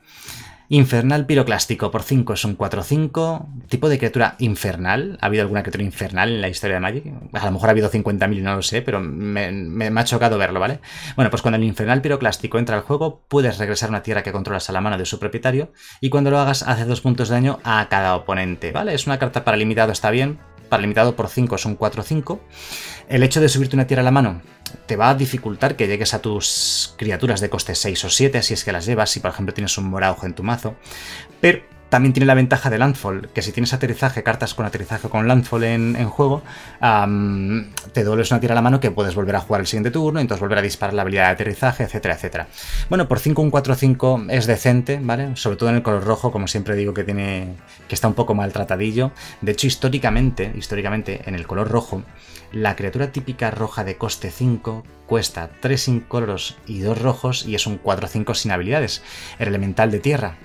Infernal piroclástico, por 5 es un 4-5, tipo de criatura infernal. ¿Ha habido alguna criatura infernal en la historia de Magic? A lo mejor ha habido 50.000, no lo sé, pero me ha chocado verlo, ¿vale? Bueno, pues cuando el infernal piroclástico entra al juego, puedes regresar una tierra que controlas a la mano de su propietario, y cuando lo hagas, haces 2 puntos de daño a cada oponente, ¿vale? Es una carta para limitado, está bien. Para limitado por 5 es un 4-5. El hecho de subirte una tierra a la mano te va a dificultar que llegues a tus criaturas de coste 6 o 7, si es que las llevas, si por ejemplo tienes un Moraug en tu mazo. Pero también tiene la ventaja de Landfall, que si tienes aterrizaje, cartas con aterrizaje o con Landfall en juego, te dueles una tira a la mano que puedes volver a jugar el siguiente turno, entonces volver a disparar la habilidad de aterrizaje, etcétera, etcétera. Bueno, por 5 un 4-5 es decente, ¿vale? Sobre todo en el color rojo, como siempre digo, que tiene que está un poco maltratadillo. De hecho, históricamente, en el color rojo, la criatura típica roja de coste 5 cuesta 3 incoloros y 2 rojos y es un 4-5 sin habilidades, el elemental de tierra.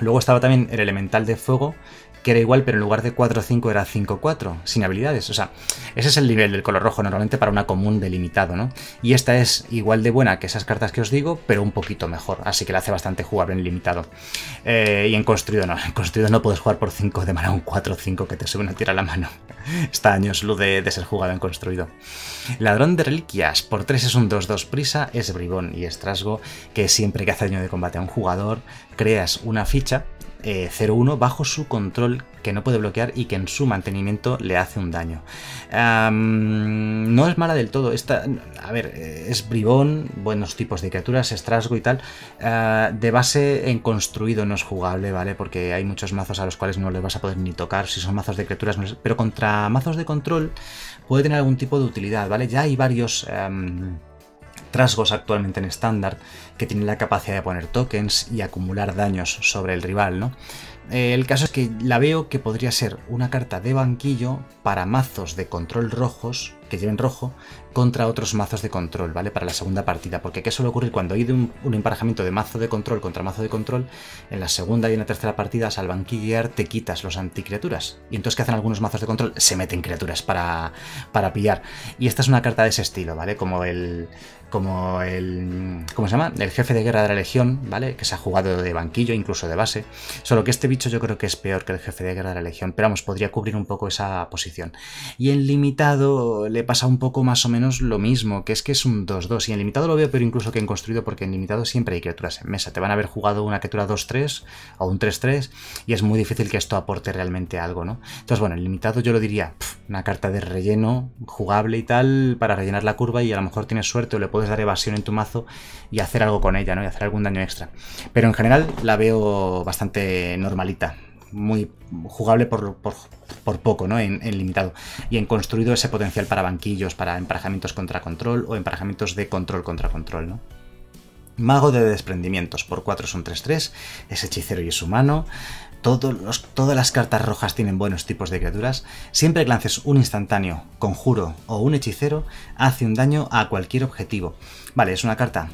Luego estaba también el elemental de fuego, que era igual, pero en lugar de 4-5 era 5-4, sin habilidades. O sea, ese es el nivel del color rojo normalmente para una común delimitado, ¿no? Y esta es igual de buena que esas cartas que os digo, pero un poquito mejor, así que la hace bastante jugable en limitado. Y en construido no puedes jugar por 5 de mana un 4-5 que te sube una tira a la mano. Está años luz de ser jugado en construido. Ladrón de reliquias, por 3 es un 2-2 prisa, es bribón y es trasgo, que siempre que hace daño de combate a un jugador, creas una ficha 0-1 bajo su control que no puede bloquear y que en su mantenimiento le hace un daño. No es mala del todo. A ver, es bribón, buenos tipos de criaturas, estrasgo y tal. De base en construido no es jugable, ¿vale? Porque hay muchos mazos a los cuales no les vas a poder ni tocar si son mazos de criaturas. Pero contra mazos de control puede tener algún tipo de utilidad, ¿vale? Ya hay varios trasgos actualmente en estándar que tienen la capacidad de poner tokens y acumular daños sobre el rival, ¿no? El caso es que la veo que podría ser una carta de banquillo para mazos de control rojos, que lleven rojo, contra otros mazos de control, ¿vale? Para la segunda partida, porque ¿qué suele ocurrir cuando hay un emparejamiento de mazo de control contra mazo de control? En la segunda y en la tercera partidas, al banquillear, te quitas los anticriaturas. Y entonces, ¿qué hacen algunos mazos de control? Se meten criaturas para pillar. Y esta es una carta de ese estilo, ¿vale? ¿Cómo se llama? El jefe de guerra de la legión, ¿vale? Que se ha jugado de banquillo, incluso de base. Solo que este bicho yo creo que es peor que el jefe de guerra de la legión, pero vamos, podría cubrir un poco esa posición. Y en limitado le pasa un poco más o menos lo mismo, que es un 2-2. Y en limitado lo veo, pero incluso que en construido, porque en limitado siempre hay criaturas en mesa. Te van a haber jugado una criatura 2-3 o un 3-3 y es muy difícil que esto aporte realmente algo, ¿no? Entonces, bueno, en limitado yo lo diría, una carta de relleno, jugable y tal, para rellenar la curva y a lo mejor tienes suerte o le puedes dar evasión en tu mazo y hacer algo con ella, ¿no? Y hacer algún daño extra. Pero en general la veo bastante normalita, muy jugable por poco, ¿no? En limitado. Y en construido ese potencial para banquillos, para emparejamientos contra control o emparejamientos de control contra control, ¿no? Mago de desprendimientos, por 4 es un 3-3, es hechicero y es humano. Todas las cartas rojas tienen buenos tipos de criaturas. Siempre que lances un instantáneo, conjuro o un hechicero, hace un daño a cualquier objetivo. Vale, es una carta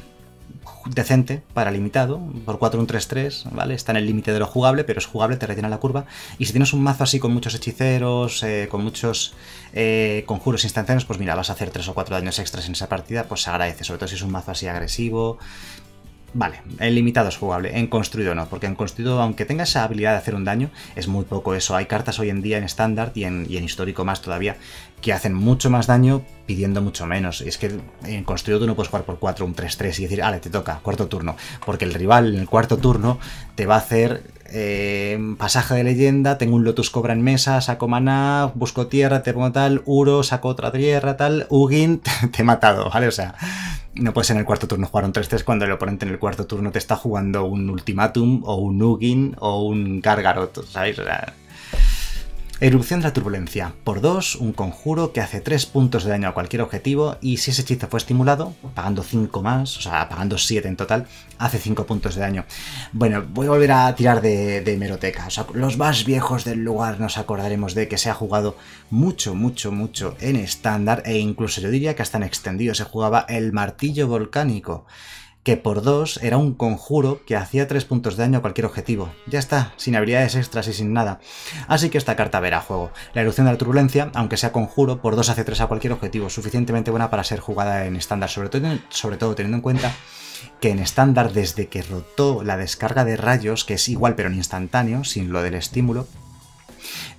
decente para limitado, por 4 un 3-3, ¿vale? Está en el límite de lo jugable, pero es jugable, te rellena la curva. Y si tienes un mazo así con muchos hechiceros, con muchos conjuros instantáneos, pues mira, vas a hacer 3 o 4 daños extras en esa partida, pues se agradece, sobre todo si es un mazo así agresivo. Vale, en limitado es jugable, en construido no, porque en construido, aunque tenga esa habilidad de hacer un daño, es muy poco eso. Hay cartas hoy en día en estándar y en histórico más todavía, que hacen mucho más daño pidiendo mucho menos. Y es que en construido tú no puedes jugar por 4 un 3-3 y decir, ale, te toca, cuarto turno, porque el rival en el cuarto turno te va a hacer pasaje de leyenda, tengo un Lotus Cobra en mesa, saco maná, busco tierra, te pongo tal, Uro, saco otra tierra, tal, Ugin, te he matado, ¿vale? O sea, no puedes en el cuarto turno jugar un 3-3 cuando el oponente en el cuarto turno te está jugando un Ultimatum o un Ugin o un Gargarot, ¿sabéis? O sea, erupción de la turbulencia, por 2, un conjuro que hace 3 puntos de daño a cualquier objetivo y si ese hechizo fue estimulado, pagando 5 más, o sea, pagando 7 en total, hace 5 puntos de daño. Bueno, voy a volver a tirar de hemeroteca, o sea, los más viejos del lugar nos acordaremos de que se ha jugado mucho en estándar e incluso yo diría que hasta en extendido se jugaba el martillo volcánico, que por 2 era un conjuro que hacía 3 puntos de daño a cualquier objetivo. Ya está, sin habilidades extras y sin nada. Así que esta carta verá juego. La erupción de la turbulencia, aunque sea conjuro, por 2 hace 3 a cualquier objetivo, suficientemente buena para ser jugada en estándar, sobre todo teniendo en cuenta que en estándar, desde que rotó la descarga de rayos, que es igual pero en instantáneo, sin lo del estímulo,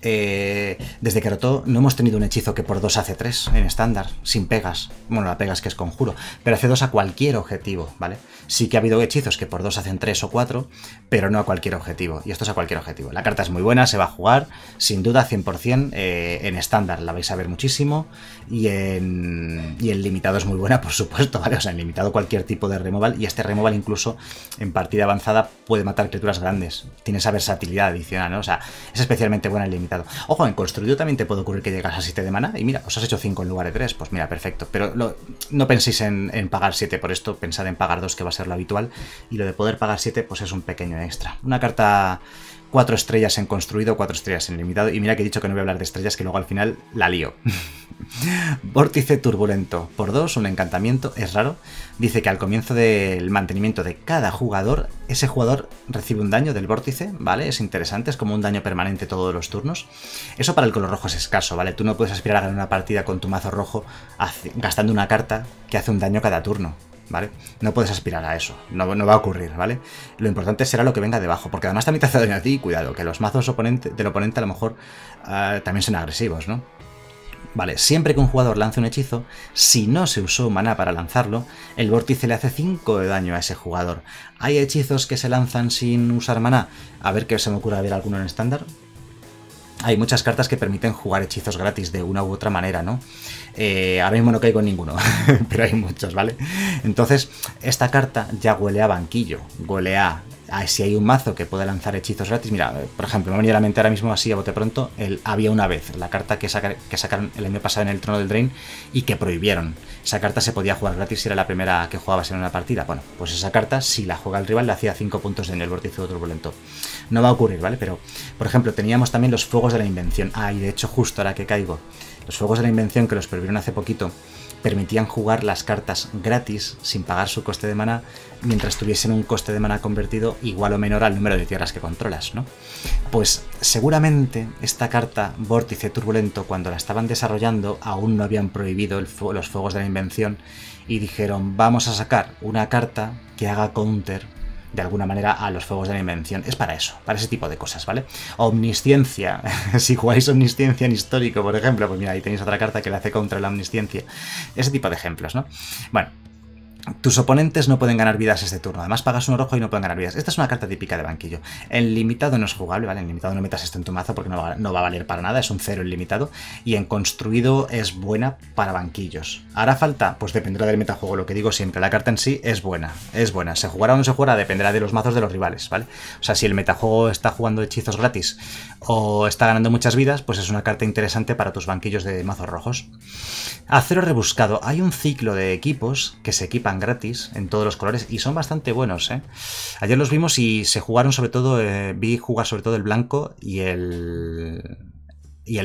Desde Keroto no hemos tenido un hechizo que por 2 hace 3 en estándar, sin pegas. Bueno, la pega es que es conjuro, pero hace 2 a cualquier objetivo, ¿vale? Sí que ha habido hechizos que por 2 hacen 3 o 4, pero no a cualquier objetivo. Y esto es a cualquier objetivo. La carta es muy buena, se va a jugar, sin duda, 100% en estándar. La vais a ver muchísimo. Y en limitado es muy buena, por supuesto, ¿vale? O sea, en limitado cualquier tipo de removal. Y este removal incluso en partida avanzada puede matar criaturas grandes. Tiene esa versatilidad adicional, ¿no? O sea, es especialmente buena en limitado. Ojo, en construido también te puede ocurrir que llegas a 7 de mana y mira, os has hecho 5 en lugar de 3. Pues mira, perfecto. Pero no penséis en pagar 7 por esto, pensad en pagar 2, que va a ser lo habitual. Y lo de poder pagar 7, pues es un pequeño extra. Una carta 4 estrellas en construido, 4 estrellas en limitado. Y mira que he dicho que no voy a hablar de estrellas, que luego al final la lío. Vórtice turbulento. Por 2, un encantamiento, es raro. Dice que al comienzo del mantenimiento de cada jugador, ese jugador recibe un daño del vórtice, ¿vale? Es interesante, es como un daño permanente todos los turnos. Eso para el color rojo es escaso, ¿vale? Tú no puedes aspirar a ganar una partida con tu mazo rojo gastando una carta que hace un daño cada turno, ¿vale? No puedes aspirar a eso, no va a ocurrir, ¿vale? Lo importante será lo que venga debajo, porque además también te hace daño a ti, y cuidado, que los mazos del oponente a lo mejor también son agresivos, ¿no? Vale, siempre que un jugador lance un hechizo, si no se usó maná para lanzarlo, el vórtice le hace 5 de daño a ese jugador. ¿Hay hechizos que se lanzan sin usar maná? A ver, que se me ocurra ver alguno en estándar. Hay muchas cartas que permiten jugar hechizos gratis de una u otra manera, ¿no? Ahora mismo no caigo en ninguno, pero hay muchos, ¿vale? Entonces, esta carta ya huele a banquillo, huele a... si hay un mazo que puede lanzar hechizos gratis. Mira, por ejemplo, me ha venido a la mente ahora mismo así a bote pronto, había una vez la carta que sacaron el año pasado en el Trono del Drain y que prohibieron. Esa carta se podía jugar gratis si era la primera que jugabas en una partida. Bueno, pues esa carta, si la juega el rival, le hacía 5 puntos en el vórtice turbulento. No va a ocurrir, ¿vale? Pero, por ejemplo, teníamos también los Fuegos de la Invención. Ah, y de hecho, justo ahora que caigo, los Fuegos de la Invención, que los prohibieron hace poquito, permitían jugar las cartas gratis sin pagar su coste de mana mientras tuviesen un coste de mana convertido igual o menor al número de tierras que controlas, ¿no? Pues seguramente esta carta Vórtice Turbulento, cuando la estaban desarrollando, aún no habían prohibido los Fuegos de la Invención y dijeron, vamos a sacar una carta que haga counter de alguna manera a los Fuegos de la Invención. Es para eso, para ese tipo de cosas, ¿vale? Omnisciencia. Si jugáis Omnisciencia en Histórico, por ejemplo, pues mira, ahí tenéis otra carta que le hace contra la Omnisciencia. Ese tipo de ejemplos, ¿no? Bueno, tus oponentes no pueden ganar vidas este turno. Además pagas 1 rojo y no pueden ganar vidas. Esta es una carta típica de banquillo. En limitado no es jugable, ¿vale? En limitado no metas esto en tu mazo porque no va a valer para nada. Es un 0 en limitado. Y en construido es buena para banquillos. ¿Hará falta? Pues dependerá del metajuego, lo que digo siempre. La carta en sí es buena. Es buena. Se jugará o no se jugará, dependerá de los mazos de los rivales, ¿vale? O sea, si el metajuego está jugando hechizos gratis o está ganando muchas vidas, pues es una carta interesante para tus banquillos de mazos rojos. Acero rebuscado. Hay un ciclo de equipos que se equipan gratis en todos los colores y son bastante buenos, ¿eh? Ayer los vimos y se jugaron sobre todo, vi jugar sobre todo el blanco y el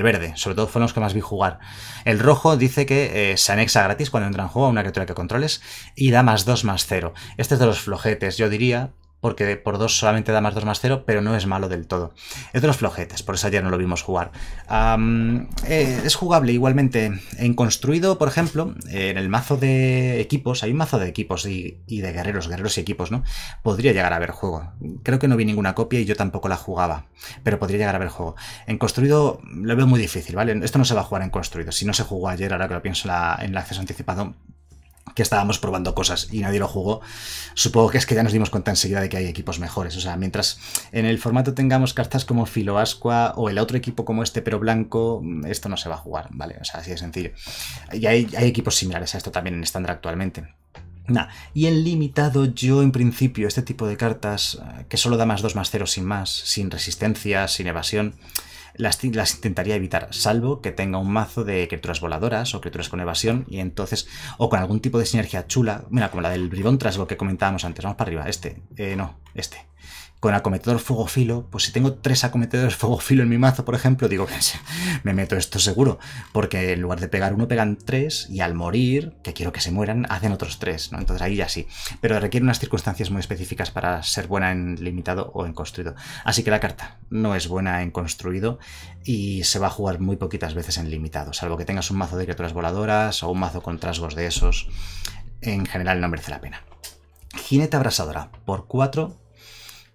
verde, sobre todo fueron los que más vi jugar. El rojo dice que se anexa gratis cuando entra en juego a una criatura que controles y da +2/+0. Este es de los flojetes, yo diría, porque por 2 solamente da +2/+0, pero no es malo del todo. Es de los flojetes, por eso ayer no lo vimos jugar. Es jugable igualmente en construido, por ejemplo, en el mazo de equipos. Hay un mazo de equipos y de guerreros y equipos, ¿no? Podría llegar a haber juego. Creo que no vi ninguna copia y yo tampoco la jugaba, pero podría llegar a haber juego. En construido lo veo muy difícil, ¿vale? Esto no se va a jugar en construido. Si no se jugó ayer, ahora que lo pienso en el acceso anticipado, que estábamos probando cosas y nadie lo jugó, supongo que es que ya nos dimos cuenta enseguida de que hay equipos mejores. O sea, mientras en el formato tengamos cartas como Filo Asqua o el otro equipo como este pero blanco, esto no se va a jugar, ¿vale? O sea, así de sencillo. Y hay equipos similares a esto también en estándar actualmente. Nah. Y en limitado yo en principio este tipo de cartas que solo da +2/+0 sin más, sin resistencia, sin evasión, las intentaría evitar, salvo que tenga un mazo de criaturas voladoras o criaturas con evasión y entonces, o con algún tipo de sinergia chula, mira, como la del bribón tras lo que comentábamos antes. Vamos para arriba, este con acometedor fuego filo. Pues si tengo 3 acometedores fuego filo en mi mazo, por ejemplo, digo que me meto esto seguro, porque en lugar de pegar 1 pegan 3 y al morir, que quiero que se mueran, hacen otros 3, ¿no? Entonces ahí ya sí, pero requiere unas circunstancias muy específicas para ser buena en limitado o en construido, así que la carta no es buena en construido y se va a jugar muy poquitas veces en limitado, salvo que tengas un mazo de criaturas voladoras o un mazo con trasgos de esos. En general no merece la pena. Jinete abrasadora, por 4,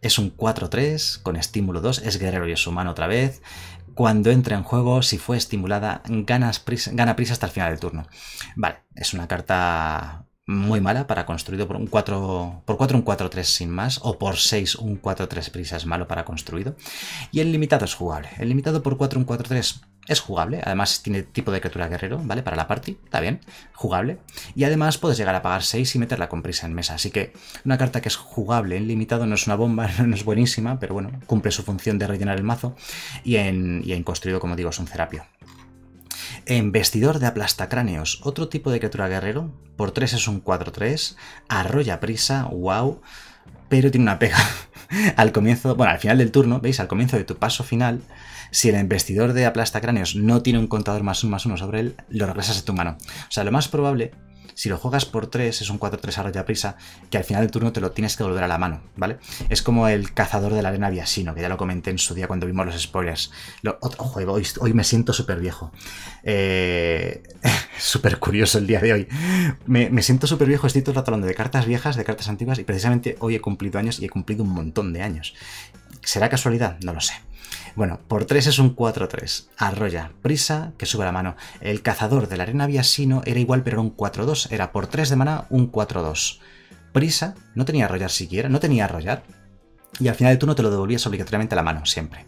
es un 4-3 con estímulo 2, es guerrero y es humano otra vez. cuando entra en juego, si fue estimulada, gana prisa hasta el final del turno. Vale, es una carta muy mala para construido por un 4, por 4 un 4-3 sin más, o por 6 un 4-3 prisa es malo para construido. Y el limitado es jugable. El limitado por 4 un 4-3 es jugable, además tiene tipo de criatura guerrero, ¿vale? Para la party, está bien, jugable. Y además puedes llegar a pagar 6 y meterla con prisa en mesa. Así que una carta que es jugable en limitado no es una bomba, no es buenísima, pero bueno, cumple su función de rellenar el mazo. Y en construido, como digo, es un Cerapio. En Vestidor de Aplastacráneos, otro tipo de criatura guerrero, por 3 es un 4-3, arrolla prisa, wow, pero tiene una pega. Al comienzo, bueno, al final del turno, ¿veis? Al comienzo de tu paso final, si el Embestidor de Aplastacráneos no tiene un contador +1/+1 sobre él, lo regresas a tu mano. O sea, lo más probable, si lo juegas por 3, es un 4-3 arrolla prisa, que al final del turno te lo tienes que volver a la mano, ¿vale? Es como el Cazador de la Arena Biasino, que ya lo comenté en su día cuando vimos los spoilers. Ojo, hoy me siento súper viejo. Súper curioso el día de hoy. Me siento súper viejo, estoy todo el rato hablando de cartas viejas, de cartas antiguas, y precisamente hoy he cumplido años y he cumplido un montón de años. ¿Será casualidad? No lo sé. Bueno, por 3 es un 4-3. Arrolla, prisa, que sube la mano. El Cazador de la Arena Biasino era igual, pero era un 4-2. Era por 3 de maná, un 4-2. Prisa, no tenía arrollar siquiera, no tenía arrollar. Y al final de turno te lo devolvías obligatoriamente a la mano, siempre.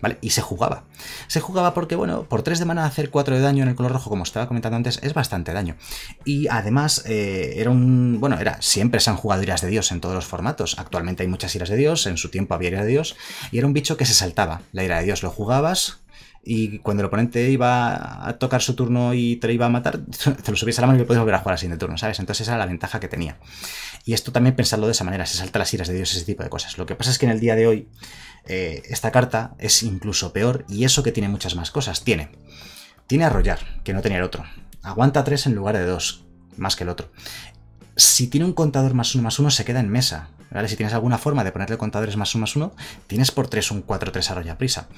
¿Vale? Y se jugaba. Se jugaba porque, bueno, por 3 de mana hacer 4 de daño en el color rojo, como os estaba comentando antes, es bastante daño. Y además, siempre se han jugado Iras de Dios en todos los formatos. Actualmente hay muchas Iras de Dios, en su tiempo había Ira de Dios, y era un bicho que se saltaba. La Ira de Dios lo jugabas, y cuando el oponente iba a tocar su turno y te lo iba a matar, te lo subías a la mano y lo podías volver a jugar al siguiente turno, ¿sabes? Entonces esa era la ventaja que tenía. Y esto también pensadlo de esa manera, se salta las Iras de Dios, ese tipo de cosas. Lo que pasa es que en el día de hoy esta carta es incluso peor, y eso que tiene muchas más cosas. Tiene arrollar, que no tenía el otro. Aguanta 3 en lugar de 2, más que el otro. Si tiene un contador +1/+1 se queda en mesa, ¿vale? Si tienes alguna forma de ponerle contadores +1/+1, tienes por 3 un 4-3 arrolla prisa.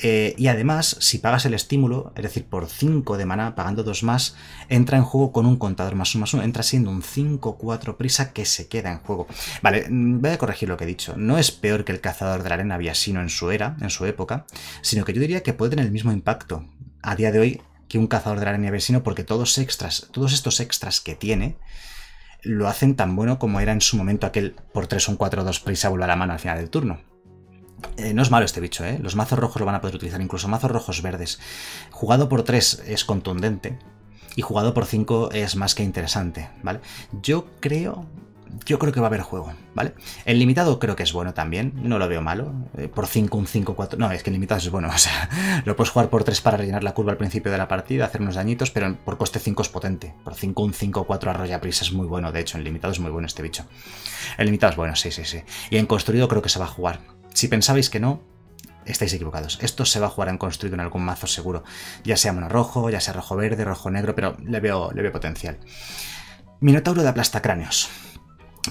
Y además, si pagas el estímulo, es decir, por 5 de maná, pagando 2 más, entra en juego con un contador +1/+1, entra siendo un 5-4 prisa que se queda en juego. Vale, voy a corregir lo que he dicho. No es peor que el Cazador de la Arena Biasino en su época, sino que yo diría que puede tener el mismo impacto a día de hoy que un Cazador de la Arena Biasino, porque todos estos extras que tiene lo hacen tan bueno como era en su momento aquel por 3 un 4-2 prisa vuelve a la mano al final del turno. No es malo este bicho, ¿eh? Los mazos rojos lo van a poder utilizar, incluso mazos rojos verdes. Jugado por 3 es contundente y jugado por 5 es más que interesante, ¿vale? Yo creo que va a haber juego, ¿vale? El limitado creo que es bueno también, no lo veo malo. Por 5, un 5, 4... No, es que el limitado es bueno, o sea, lo puedes jugar por 3 para rellenar la curva al principio de la partida, hacer unos dañitos, pero por coste 5 es potente. Por 5, un 5, 4 arrolla prisa es muy bueno, de hecho, el limitado es muy bueno este bicho. El limitado es bueno, sí, sí, sí. Y en construido creo que se va a jugar. Si pensabais que no, estáis equivocados. Esto se va a jugar en construido en algún mazo seguro. Ya sea mono rojo, ya sea rojo verde, rojo negro, pero le veo potencial. Minotauro de Aplastacráneos.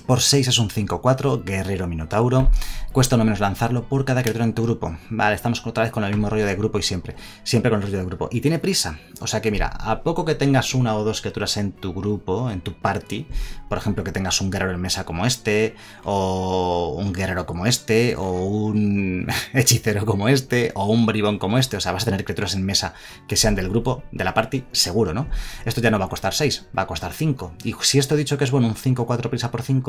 Por 6 es un 5-4, guerrero minotauro, cuesta uno menos lanzarlo por cada criatura en tu grupo. Vale, estamos otra vez con el mismo rollo de grupo y siempre con el rollo de grupo. Y tiene prisa, o sea que mira, a poco que tengas una o dos criaturas en tu grupo, en tu party, por ejemplo que tengas un guerrero en mesa como este, o un guerrero como este, o un hechicero como este, o un bribón como este, o sea, vas a tener criaturas en mesa que sean del grupo, de la party, seguro, ¿no? Esto ya no va a costar 6, va a costar 5. Y si esto he dicho que es bueno, un 5-4 prisa por 5,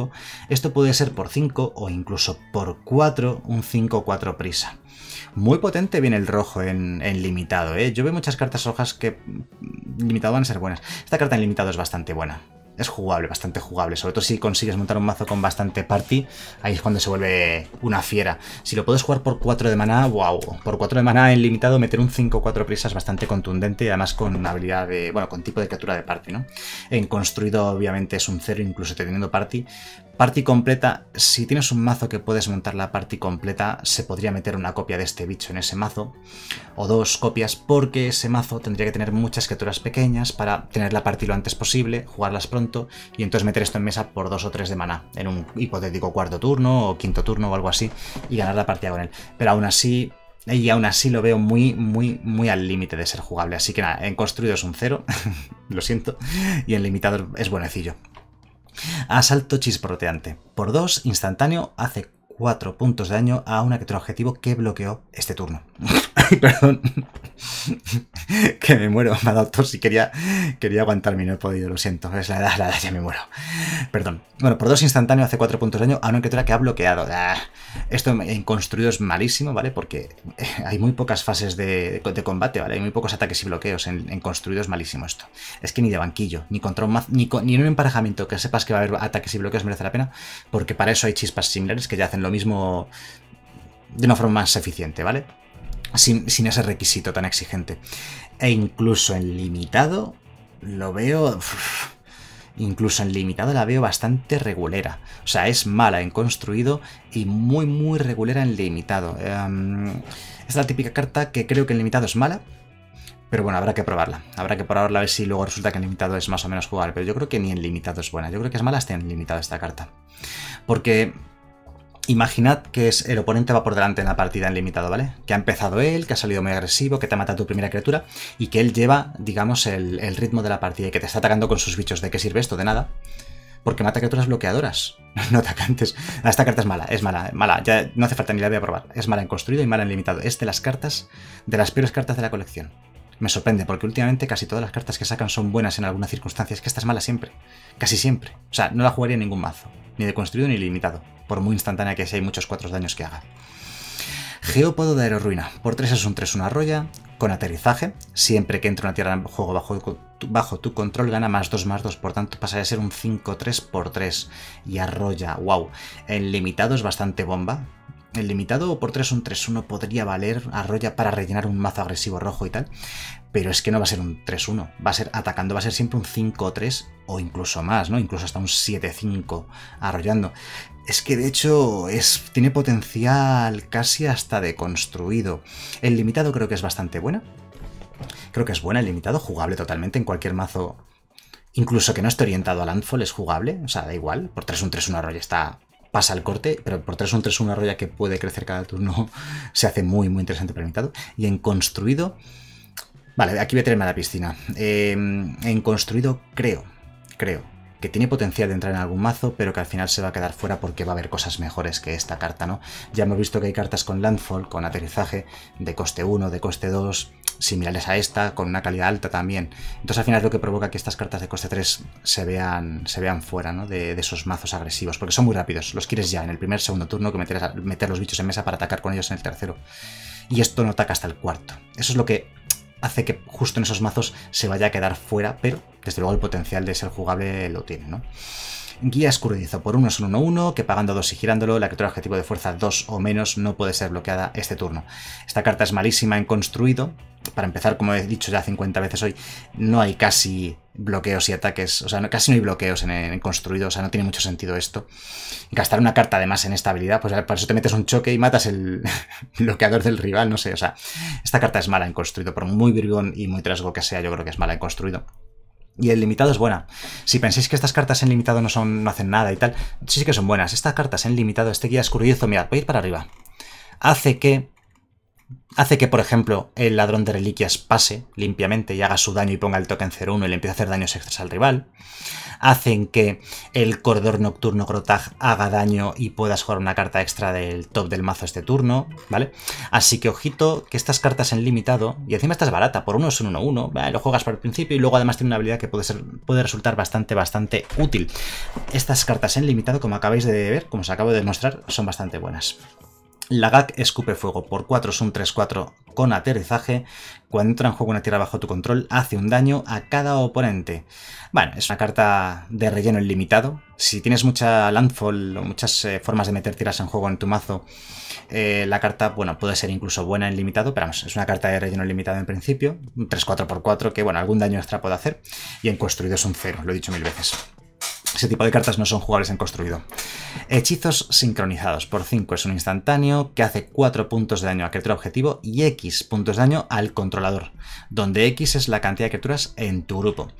esto puede ser por 5 o incluso por 4, un 5-4 prisa. Muy potente viene el rojo en limitado, ¿eh? Yo veo muchas cartas rojas que limitado van a ser buenas. Esta carta en limitado es bastante buena. Es jugable, bastante jugable. Sobre todo si consigues montar un mazo con bastante party, ahí es cuando se vuelve una fiera. Si lo puedes jugar por 4 de maná, wow. Por 4 de maná en limitado, meter un 5-4 prisa es bastante contundente y además con una habilidad de... Bueno, con tipo de criatura de party, ¿no? En construido obviamente es un 0, incluso teniendo party. Party completa, si tienes un mazo que puedes montar la party completa, se podría meter una copia de este bicho en ese mazo, o 2 copias, porque ese mazo tendría que tener muchas criaturas pequeñas para tener la party lo antes posible, jugarlas pronto, y entonces meter esto en mesa por 2 o 3 de maná, en un hipotético 4º turno, o 5º turno, o algo así, y ganar la partida con él. Pero aún así lo veo muy, muy, muy al límite de ser jugable. Así que nada, en construido es un 0, lo siento, y en limitado es buenecillo. Asalto Chisporroteante. Por 2, instantáneo, hace 4 puntos de daño a una criatura objetivo que bloqueó este turno. Perdón. Que me muero, me ha dado tos y quería aguantarme y no he podido, lo siento. Es la edad, ya me muero. Perdón. Bueno, por 2 instantáneo hace 4 puntos de daño a una criatura que ha bloqueado. Esto en construido es malísimo, ¿vale? Porque hay muy pocas fases de combate, ¿vale? Hay muy pocos ataques y bloqueos. En construido es malísimo esto. Es que ni de banquillo, ni contra un mazo, ni en un emparejamiento que sepas que va a haber ataques y bloqueos merece la pena, porque para eso hay chispas similares que ya hacen lo mismo de una forma más eficiente, ¿vale? Sin ese requisito tan exigente. E incluso en limitado lo veo... Incluso en limitado la veo bastante regulera. O sea, es mala en construido y muy, muy regulera en limitado. Es la típica carta que creo que en limitado es mala, pero bueno, habrá que probarla. Habrá que probarla a ver si luego resulta que en limitado es más o menos jugable. Pero yo creo que ni en limitado es buena. Yo creo que es mala hasta en limitado esta carta. Porque... Imaginad que el oponente va por delante en la partida en limitado, ¿vale? Que ha empezado él, que ha salido muy agresivo, que te ha matado tu primera criatura y que él lleva, digamos, el ritmo de la partida y que te está atacando con sus bichos. ¿De qué sirve esto? De nada. Porque mata criaturas bloqueadoras, no atacantes. Esta carta es mala, Ya no hace falta ni la voy a probar. Es mala en construido y mala en limitado. Es de las cartas, de las peores cartas de la colección. Me sorprende porque últimamente casi todas las cartas que sacan son buenas en algunas circunstancias. Es que esta es mala siempre. Casi siempre. O sea, no la jugaría en ningún mazo. Ni de construido ni limitado. Por muy instantánea que sea, hay muchos 4 daños que haga. Geópodo de Aeroruina. Por 3 es un 3-1 arroya. Con aterrizaje. Siempre que entra una tierra en juego bajo tu control gana +2/+2. Por tanto pasaría a ser un 5-3 por 3. Y arroya. Wow. En limitado es bastante bomba. El limitado por 3 un 3-1 podría valer arroya para rellenar un mazo agresivo rojo y tal, pero es que no va a ser un 3-1, va a ser atacando, va a ser siempre un 5-3 o incluso más, ¿no? Incluso hasta un 7-5 arrollando. Es que de hecho tiene potencial casi hasta de construido. El limitado creo que es bastante buena, creo que es buena el limitado, jugable totalmente en cualquier mazo, incluso que no esté orientado a landfall es jugable, o sea, da igual, por 3 un 3-1 arroya está... Pasa el corte, pero por 3 un 3 una arroya que puede crecer cada turno se hace muy, muy interesante para limitado. Y en construido... Vale, aquí voy a tirarme a la piscina. En construido creo que tiene potencial de entrar en algún mazo, pero que al final se va a quedar fuera porque va a haber cosas mejores que esta carta, ¿no? Ya hemos visto que hay cartas con landfall, con aterrizaje, de coste 1, de coste 2, similares a esta, con una calidad alta también. Entonces al final es lo que provoca que estas cartas de coste 3 se vean fuera, ¿no? De esos mazos agresivos, porque son muy rápidos, los quieres ya en el primer, segundo turno, que meter los bichos en mesa para atacar con ellos en el tercero. Y esto no ataca hasta el cuarto. Eso es lo que hace que justo en esos mazos se vaya a quedar fuera, pero desde luego el potencial de ser jugable lo tiene, ¿no? Guía escurridizo por 1 es un 1-1, que pagando 2 y girándolo, la criatura objetivo de fuerza 2 o menos no puede ser bloqueada este turno. Esta carta es malísima en construido. Para empezar, como he dicho ya 50 veces hoy, no hay casi bloqueos y ataques, o sea, casi no hay bloqueos en construido, o sea, no tiene mucho sentido esto. Gastar una carta además en esta habilidad, pues para eso te metes un choque y matas el bloqueador del rival, no sé, o sea, esta carta es mala en construido, por muy bribón y muy trasgo que sea, yo creo que es mala en construido. Y el limitado es buena. Si pensáis que estas cartas en limitado no hacen nada y tal, sí que son buenas. Estas cartas en limitado, este guía escurridizo, mirad, voy a ir para arriba. Hace que, por ejemplo, el ladrón de reliquias pase limpiamente y haga su daño y ponga el token 0-1 y le empiece a hacer daños extras al rival. Hacen que el corredor nocturno Grotag haga daño y puedas jugar una carta extra del top del mazo este turno, ¿vale? Así que ojito que estas cartas en limitado, y encima esta es barata, por 1 es un 1-1, ¿vale? Lo juegas por el principio y luego además tiene una habilidad que puede resultar bastante útil. Estas cartas en limitado, como acabáis de ver, como os acabo de demostrar, son bastante buenas. Lagak escupe fuego por 4 es un 3-4 con aterrizaje. Cuando entra en juego una tierra bajo tu control, hace un daño a cada oponente. Bueno, es una carta de relleno ilimitado. Si tienes mucha landfall o muchas formas de meter tiras en juego en tu mazo, la carta, bueno, puede ser incluso buena en limitado, pero vamos, es una carta de relleno limitado en principio. Un 3-4x4 que, bueno, algún daño extra puede hacer. Y en construido es un 0, lo he dicho mil veces. Ese tipo de cartas no son jugables en construido. Hechizos sincronizados. Por 5 es un instantáneo que hace 4 puntos de daño a criatura objetivo y X puntos de daño al controlador, donde X es la cantidad de criaturas en tu grupo.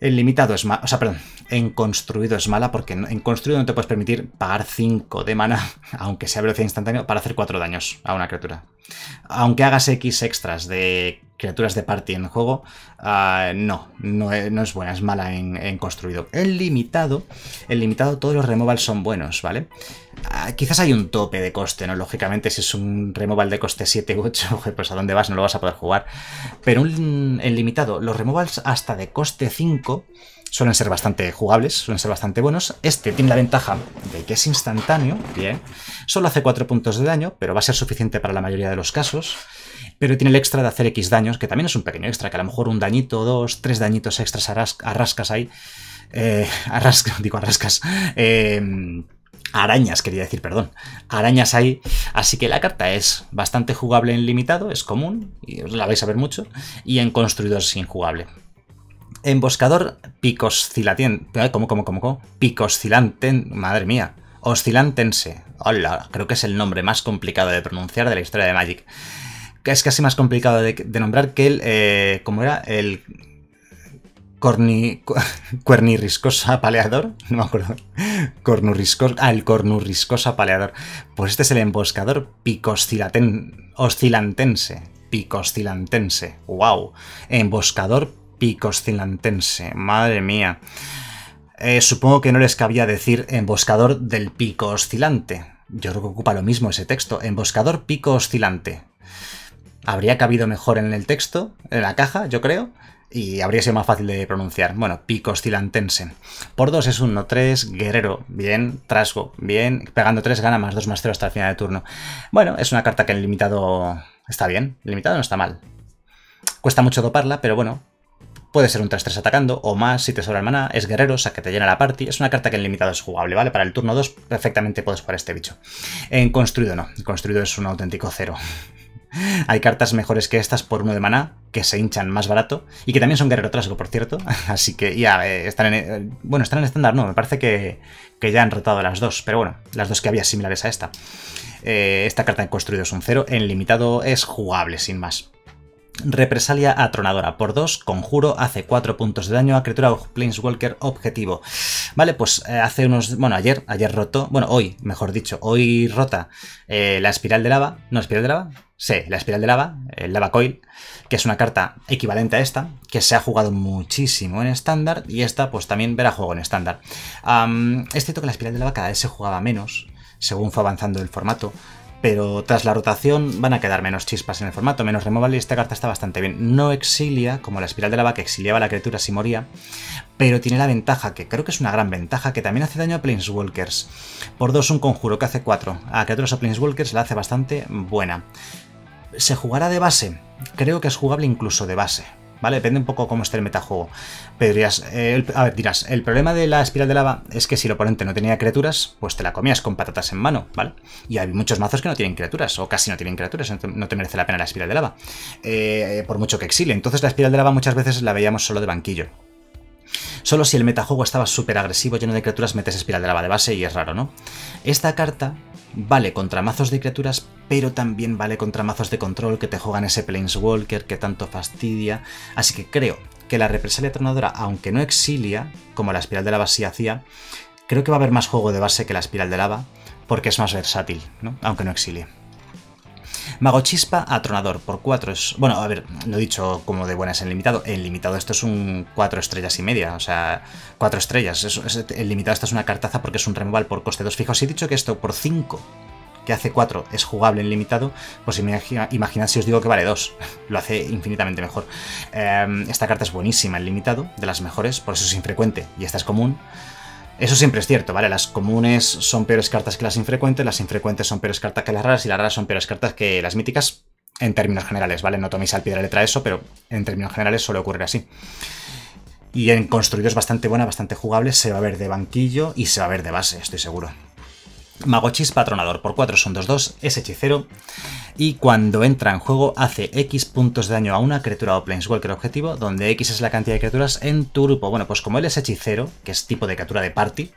En limitado es mala, o sea, perdón, en construido es mala porque en construido no te puedes permitir pagar 5 de mana, aunque sea velocidad instantánea, para hacer 4 daños a una criatura. Aunque hagas X extras de criaturas de party en el juego, no es buena, es mala en construido. En limitado todos los removals son buenos, ¿vale? Quizás hay un tope de coste, ¿no? Lógicamente, si es un removal de coste 7 u 8, pues a dónde vas no lo vas a poder jugar. Pero en limitado, los removals hasta de coste 5 suelen ser bastante jugables, suelen ser bastante buenos. Este tiene la ventaja de que es instantáneo, bien. Solo hace 4 puntos de daño, pero va a ser suficiente para la mayoría de los casos. Pero tiene el extra de hacer X daños, que también es un pequeño extra, que a lo mejor un dañito, 2, 3 dañitos extras arrascas ahí. Arañas, quería decir, perdón. Arañas ahí. Así que la carta es bastante jugable en limitado, es común, y la vais a ver mucho. Y en construido es injugable. Emboscador picoscilante. ¿Cómo? Picoscilante. Madre mía. Oscilantense. Hola, creo que es el nombre más complicado de pronunciar de la historia de Magic. Es casi más complicado de nombrar que el... ¿Cómo era? El... Cuernirriscoso apaleador. No me acuerdo. El cornurriscoso apaleador. Pues este es el emboscador picoscilantense. Picoscilantense. Wow. Emboscador picoscilantense. Madre mía. Supongo que no les cabía decir emboscador del pico oscilante. Yo creo que ocupa lo mismo ese texto. Emboscador pico oscilante. Habría cabido mejor en el texto, en la caja, yo creo. Y habría sido más fácil de pronunciar. Bueno, picoscilantense. Por 2 es 1/3, guerrero, bien, trasgo, bien. Pegando 3 gana +2/+0 hasta el final de turno. Bueno, es una carta que en limitado está bien. Limitado no está mal. Cuesta mucho doparla, pero bueno. Puede ser un 3-3 atacando, o más si te sobra el maná. Es guerrero, o sea que te llena la party. Es una carta que en limitado es jugable, ¿vale? Para el turno 2 perfectamente puedes jugar este bicho. En construido no. En construido es un auténtico cero. Hay cartas mejores que estas por 1 de maná, que se hinchan más barato, y que también son guerrero trasgo, por cierto. Así que ya están en... Bueno, están en estándar, no, me parece que ya han rotado las dos, pero bueno, las dos que había similares a esta. Esta carta en construido es un 0, en limitado es jugable, sin más. Represalia atronadora. Por 2, conjuro, hace 4 puntos de daño a criatura o planeswalker objetivo. Vale, pues hace unos... Bueno, ayer rotó... Bueno, hoy, mejor dicho. Hoy rota la espiral de lava. ¿No, espiral de lava? Sí, la espiral de lava, el Lava Coil, que es una carta equivalente a esta, que se ha jugado muchísimo en estándar, y esta pues también verá juego en estándar. Es cierto que la espiral de lava cada vez se jugaba menos, según fue avanzando el formato. Pero tras la rotación van a quedar menos chispas en el formato, menos removal, y esta carta está bastante bien. No exilia, como la espiral de lava, que exiliaba a la criatura si moría, pero tiene la ventaja, que creo que es una gran ventaja, que también hace daño a planeswalkers. Por 2, un conjuro que hace 4. A criaturas o planeswalkers la hace bastante buena. Se jugará de base. Creo que es jugable incluso de base. ¿Vale? Depende un poco cómo esté el metajuego. Pero dirás, dirás, el problema de la espiral de lava es que si el oponente no tenía criaturas, pues te la comías con patatas en mano, ¿vale? Y hay muchos mazos que no tienen criaturas, o casi no tienen criaturas, no te merece la pena la espiral de lava, por mucho que exile. Entonces la espiral de lava muchas veces la veíamos solo de banquillo. Solo si el metajuego estaba súper agresivo, lleno de criaturas, metes espiral de lava de base y es raro, ¿no? Esta carta vale contra mazos de criaturas, pero también vale contra mazos de control que te juegan ese planeswalker que tanto fastidia. Así que creo que la represalia atronadora, aunque no exilia, como la espiral de lava sí hacía, creo que va a haber más juego de base que la espiral de lava, porque es más versátil, ¿no? Aunque no exilie. Mago Chispa atronador. Por 4 es... Bueno, a ver, no he dicho como de buena es en limitado. En limitado esto es un 4,5 estrellas. O sea, 4 estrellas. En limitado esto es una cartaza porque es un removal por coste 2. Fijaos, he dicho que esto por 5, que hace 4, es jugable en limitado. Pues imaginad si os digo que vale 2. Lo hace infinitamente mejor. Esta carta es buenísima en limitado, de las mejores. Por eso es infrecuente. Y esta es común. Eso siempre es cierto, ¿vale? Las comunes son peores cartas que las infrecuentes son peores cartas que las raras, y las raras son peores cartas que las míticas, en términos generales, ¿vale? No toméis al pie de la letra eso, pero en términos generales suele ocurrir así. Y en construido es bastante buena, bastante jugable, se va a ver de banquillo y se va a ver de base, estoy seguro. Mago Chispa atronador. Por 4 son 2-2, es hechicero, y cuando entra en juego hace X puntos de daño a una criatura o planeswalker objetivo, donde X es la cantidad de criaturas en tu grupo. Bueno, pues como él es hechicero, que es tipo de criatura de party,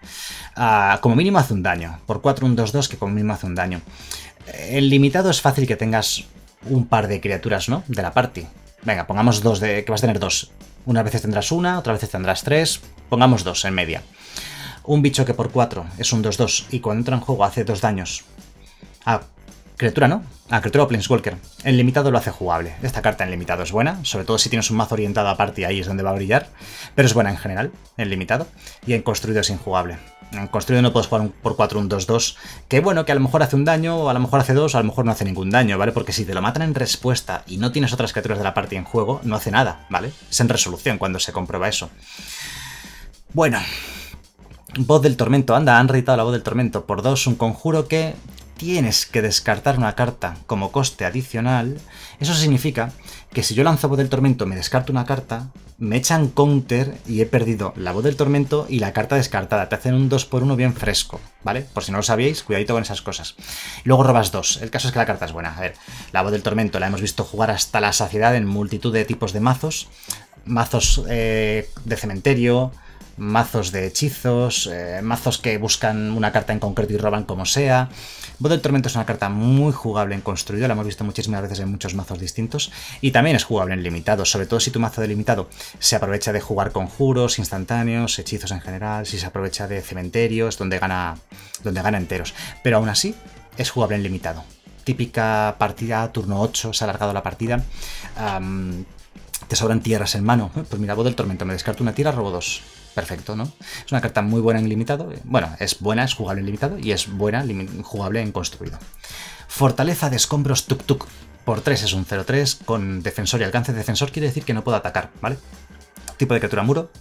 como mínimo hace un daño. Por 4 un 2-2 que como mínimo hace un daño. En limitado es fácil que tengas un par de criaturas, ¿no? De la party. Venga, pongamos dos, que vas a tener 2. Unas veces tendrás 1, otras veces tendrás 3, pongamos 2 en media. Un bicho que por 4 es un 2-2 y cuando entra en juego hace 2 daños a Criatura no. Ah, criatura o Planeswalker. En limitado lo hace jugable. Esta carta en limitado es buena, sobre todo si tienes un mazo orientado a party, ahí es donde va a brillar. Pero es buena en general, en limitado. Y en construido es injugable. En construido no puedes jugar un, por 4 un 2-2. Que bueno, que a lo mejor hace un daño, o a lo mejor hace 2, o a lo mejor no hace ningún daño, ¿vale? Porque si te lo matan en respuesta y no tienes otras criaturas de la party en juego, no hace nada, ¿vale? Es en resolución cuando se comprueba eso. Bueno. Voz del Tormento. Anda, han reeditado la Voz del Tormento. Por 2, un conjuro que... tienes que descartar una carta como coste adicional. Eso significa que si yo lanzo Voz del Tormento, me descarto una carta, me echan counter y he perdido la Voz del Tormento y la carta descartada. Te hacen un 2x1 bien fresco, ¿vale? Por si no lo sabíais, cuidadito con esas cosas. Luego robas 2. El caso es que la carta es buena. A ver, la Voz del Tormento la hemos visto jugar hasta la saciedad en multitud de tipos de mazos. Mazos de cementerio... mazos de hechizos, mazos que buscan una carta en concreto y roban como sea. Voz del Tormento es una carta muy jugable en construido, la hemos visto muchísimas veces en muchos mazos distintos, y también es jugable en limitado, sobre todo si tu mazo de limitado se aprovecha de jugar conjuros instantáneos, hechizos en general, si se aprovecha de cementerios, donde gana enteros. Pero aún así, es jugable en limitado. Típica partida, turno 8, se ha alargado la partida. Te sobran tierras en mano. Pues mira, Voz del Tormento, me descarto una tierra, robo 2. Perfecto, ¿no? Es una carta muy buena en limitado. Bueno, es buena, es jugable en limitado y es buena, jugable en construido. Fortaleza de Escombros Tuk-Tuk. Por 3 es un 0-3 con defensor y alcance de defensor. Quiere decir que no puedo atacar, ¿vale? Tipo de criatura muro.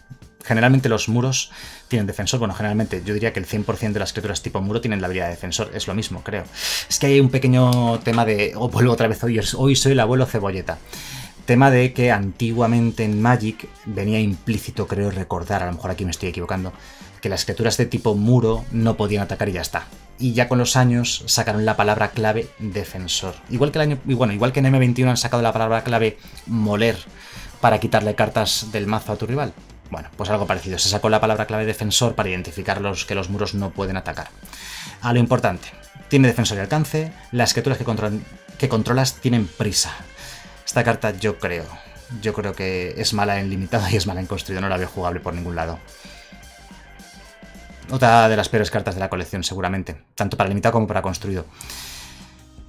Generalmente los muros tienen defensor. Bueno, generalmente yo diría que el 100% de las criaturas tipo muro tienen la habilidad de defensor. Es lo mismo, creo. Es que hay un pequeño tema de... oh, vuelvo otra vez. Hoy soy el abuelo cebolleta. Tema de que antiguamente en Magic venía implícito, creo recordar, a lo mejor aquí me estoy equivocando, que las criaturas de tipo muro no podían atacar y ya está. Y ya con los años sacaron la palabra clave defensor. Igual que el año, y bueno, igual que en M21 han sacado la palabra clave moler para quitarle cartas del mazo a tu rival. Bueno, pues algo parecido. Se sacó la palabra clave defensor para identificar los que los muros no pueden atacar. A lo importante, tiene defensor y alcance, las criaturas que controlas tienen prisa. Esta carta yo creo que es mala en limitado y es mala en construido, no la veo jugable por ningún lado. Otra de las peores cartas de la colección seguramente, tanto para limitado como para construido.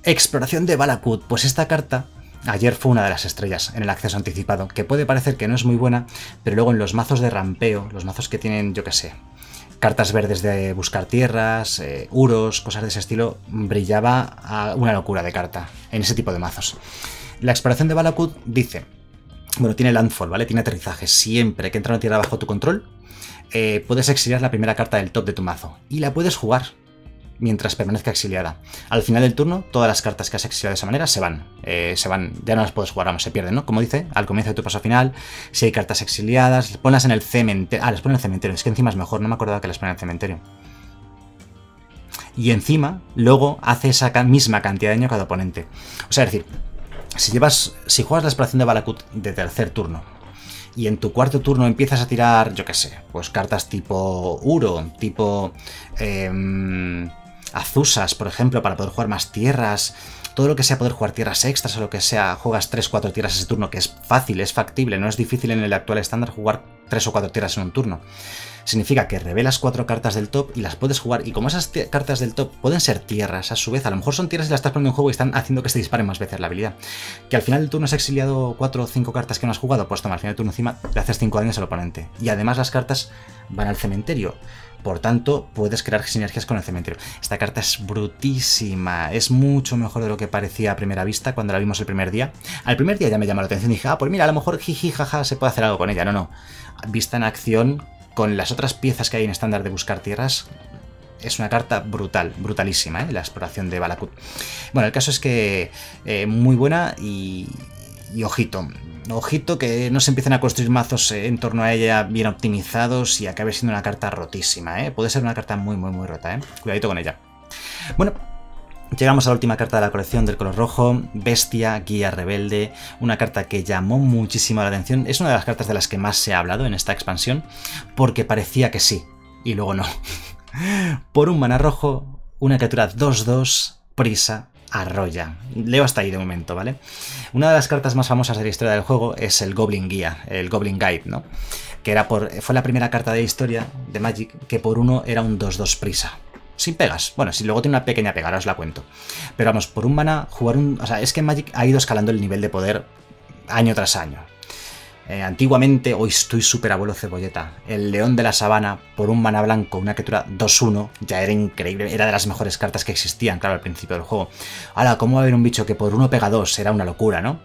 Exploración de Balakut, pues esta carta ayer fue una de las estrellas en el acceso anticipado, que puede parecer que no es muy buena, pero luego en los mazos de rampeo, los mazos que tienen, yo qué sé, cartas verdes de buscar tierras, uros, cosas de ese estilo, brillaba a una locura de carta en ese tipo de mazos. La exploración de Balakut dice, bueno, tiene landfall, ¿vale? Tiene aterrizaje. Siempre que entra una tierra bajo tu control, puedes exiliar la primera carta del top de tu mazo y la puedes jugar mientras permanezca exiliada. Al final del turno, todas las cartas que has exiliado de esa manera se van, ya no las puedes jugar, vamos, se pierden, ¿no? Como dice, al comienzo de tu paso final, si hay cartas exiliadas, ponlas en el cementerio. Ah, las ponen en el cementerio, es que encima es mejor, no me acordaba que las ponen en el cementerio. Y encima, luego hace esa misma cantidad de daño a cada oponente. O sea, es decir, si juegas la exploración de Balakut de tercer turno y en tu cuarto turno empiezas a tirar, yo qué sé, pues cartas tipo Uro, tipo Azusas, por ejemplo, para poder jugar más tierras, todo lo que sea poder jugar tierras extras o lo que sea, juegas 3 o 4 tierras ese turno, que es fácil, es factible, no es difícil en el actual estándar jugar 3 o 4 tierras en un turno. Significa que revelas 4 cartas del top y las puedes jugar, y como esas cartas del top pueden ser tierras a su vez, a lo mejor son tierras y las estás poniendo en juego y están haciendo que se disparen más veces la habilidad. Que al final del turno has exiliado 4 o 5 cartas que no has jugado, pues toma, al final del turno encima le haces 5 daños al oponente. Y además las cartas van al cementerio, por tanto puedes crear sinergias con el cementerio. Esta carta es brutísima, es mucho mejor de lo que parecía a primera vista cuando la vimos el primer día. Al primer día ya me llamó la atención y dije, ah, pues mira, a lo mejor jiji, jaja, se puede hacer algo con ella. No, no, vista en acción, con las otras piezas que hay en estándar de buscar tierras, es una carta brutal, brutalísima, ¿eh? La exploración de Balakut. Bueno, el caso es que muy buena y ojito. Ojito que no se empiecen a construir mazos en torno a ella bien optimizados y acabe siendo una carta rotísima, ¿eh? Puede ser una carta muy, muy, muy rota, ¿eh? Cuidadito con ella. Bueno, llegamos a la última carta de la colección del color rojo, Bestia, Guía Rebelde, una carta que llamó muchísimo la atención. Es una de las cartas de las que más se ha hablado en esta expansión, porque parecía que sí, y luego no. Por un mana rojo, una criatura 2-2, prisa, arrolla. Leo hasta ahí de momento, ¿vale? Una de las cartas más famosas de la historia del juego es el Goblin Guía, el Goblin Guide, ¿no? Que fue la primera carta de la historia de Magic que por 1 era un 2-2 prisa. O sin pegas. Bueno, si luego tiene una pequeña pega, ahora os la cuento. Pero vamos, por un mana, jugar un... O sea, es que Magic ha ido escalando el nivel de poder año tras año. Antiguamente, hoy estoy súper abuelo cebolleta, el León de la Sabana, por un mana blanco, una criatura 2-1, ya era increíble, era de las mejores cartas que existían, claro, al principio del juego. Ahora, ¿cómo va a haber un bicho que por uno pega 2? Era una locura, ¿no?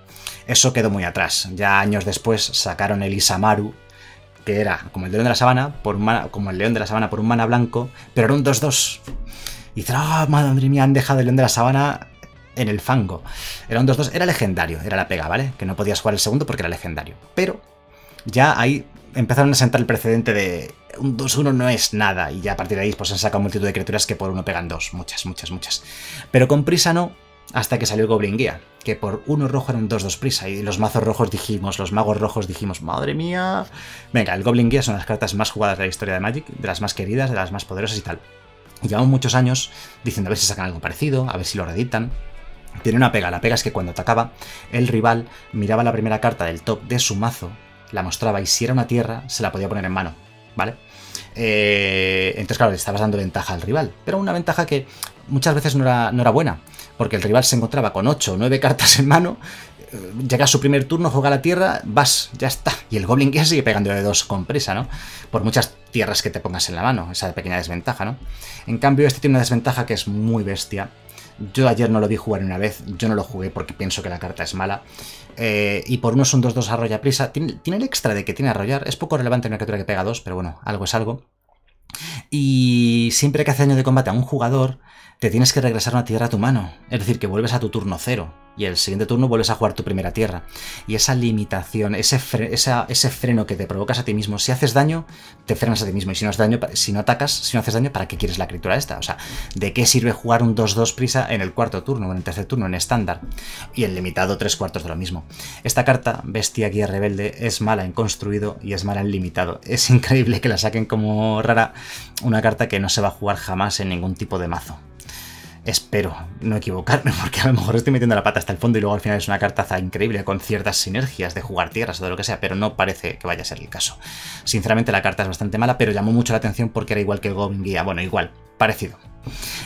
Eso quedó muy atrás. Ya años después sacaron el Isamaru, que era como el León de la Sabana, por un mana blanco, pero era un 2-2. Y dice, ah, madre mía, han dejado el León de la Sabana en el fango. Era un 2-2, era legendario, era la pega, ¿vale? Que no podías jugar el segundo porque era legendario. Pero ya ahí empezaron a sentar el precedente de un 2-1 no es nada, y ya a partir de ahí pues han sacado multitud de criaturas que por uno pegan 2, muchas, muchas, muchas. Pero con prisa no, hasta que salió el Goblin Guide, que por uno rojo era un 2-2 prisa, y los mazos rojos dijimos, los magos rojos dijimos, madre mía... Venga, el Goblin Guide son las cartas más jugadas de la historia de Magic, de las más queridas, de las más poderosas y tal. Y llevamos muchos años diciendo a ver si sacan algo parecido, a ver si lo reeditan. Tiene una pega, la pega es que cuando atacaba, el rival miraba la primera carta del top de su mazo, la mostraba y si era una tierra, se la podía poner en mano, ¿vale? Entonces, claro, le estabas dando ventaja al rival, pero una ventaja que muchas veces no era buena, porque el rival se encontraba con 8 o 9 cartas en mano, llega a su primer turno, juega la tierra, vas, ya está. Y el Goblin Guide sigue pegando de 2 con prisa, ¿no? Por muchas tierras que te pongas en la mano, esa pequeña desventaja, ¿no? En cambio, este tiene una desventaja que es muy bestia. Yo ayer no lo vi jugar una vez, yo no lo jugué porque pienso que la carta es mala. Y por uno es un 2-2 arrolla prisa. Tiene el extra de que tiene arrollar. Es poco relevante en una criatura que pega 2, pero bueno, algo es algo. Y siempre que hace daño de combate a un jugador, te tienes que regresar una tierra a tu mano. Es decir, que vuelves a tu turno 0. Y el siguiente turno vuelves a jugar tu primera tierra. Y esa limitación, ese freno que te provocas a ti mismo, si haces daño, te frenas a ti mismo. Y si no haces daño, si no haces daño, ¿para qué quieres la criatura esta? O sea, ¿de qué sirve jugar un 2-2 prisa en el cuarto turno o en el tercer turno en estándar? Y el limitado 3/4 de lo mismo. Esta carta, Bestia Guía Rebelde, es mala en construido y es mala en limitado. Es increíble que la saquen como rara, una carta que no se va a jugar jamás en ningún tipo de mazo. Espero no equivocarme, porque a lo mejor estoy metiendo la pata hasta el fondo y luego al final es una cartaza increíble con ciertas sinergias de jugar tierras o de lo que sea, pero no parece que vaya a ser el caso. Sinceramente la carta es bastante mala, pero llamó mucho la atención porque era igual que el Goblin Guide, bueno, igual, parecido.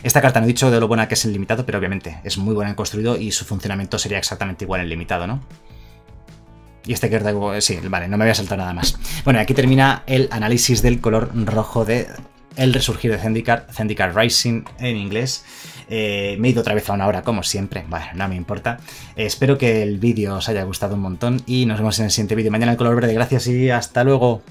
Esta carta no he dicho de lo buena que es en limitado, pero obviamente es muy buena en construido y su funcionamiento sería exactamente igual en limitado, ¿no? Y este que... sí, vale, no me voy a saltar nada más. Bueno, aquí termina el análisis del color rojo de... El Resurgir de Zendikar, Zendikar Rising en inglés. Me he ido otra vez a una hora como siempre, bueno, no me importa. Espero que el vídeo os haya gustado un montón y nos vemos en el siguiente vídeo. Mañana el color verde, gracias y hasta luego.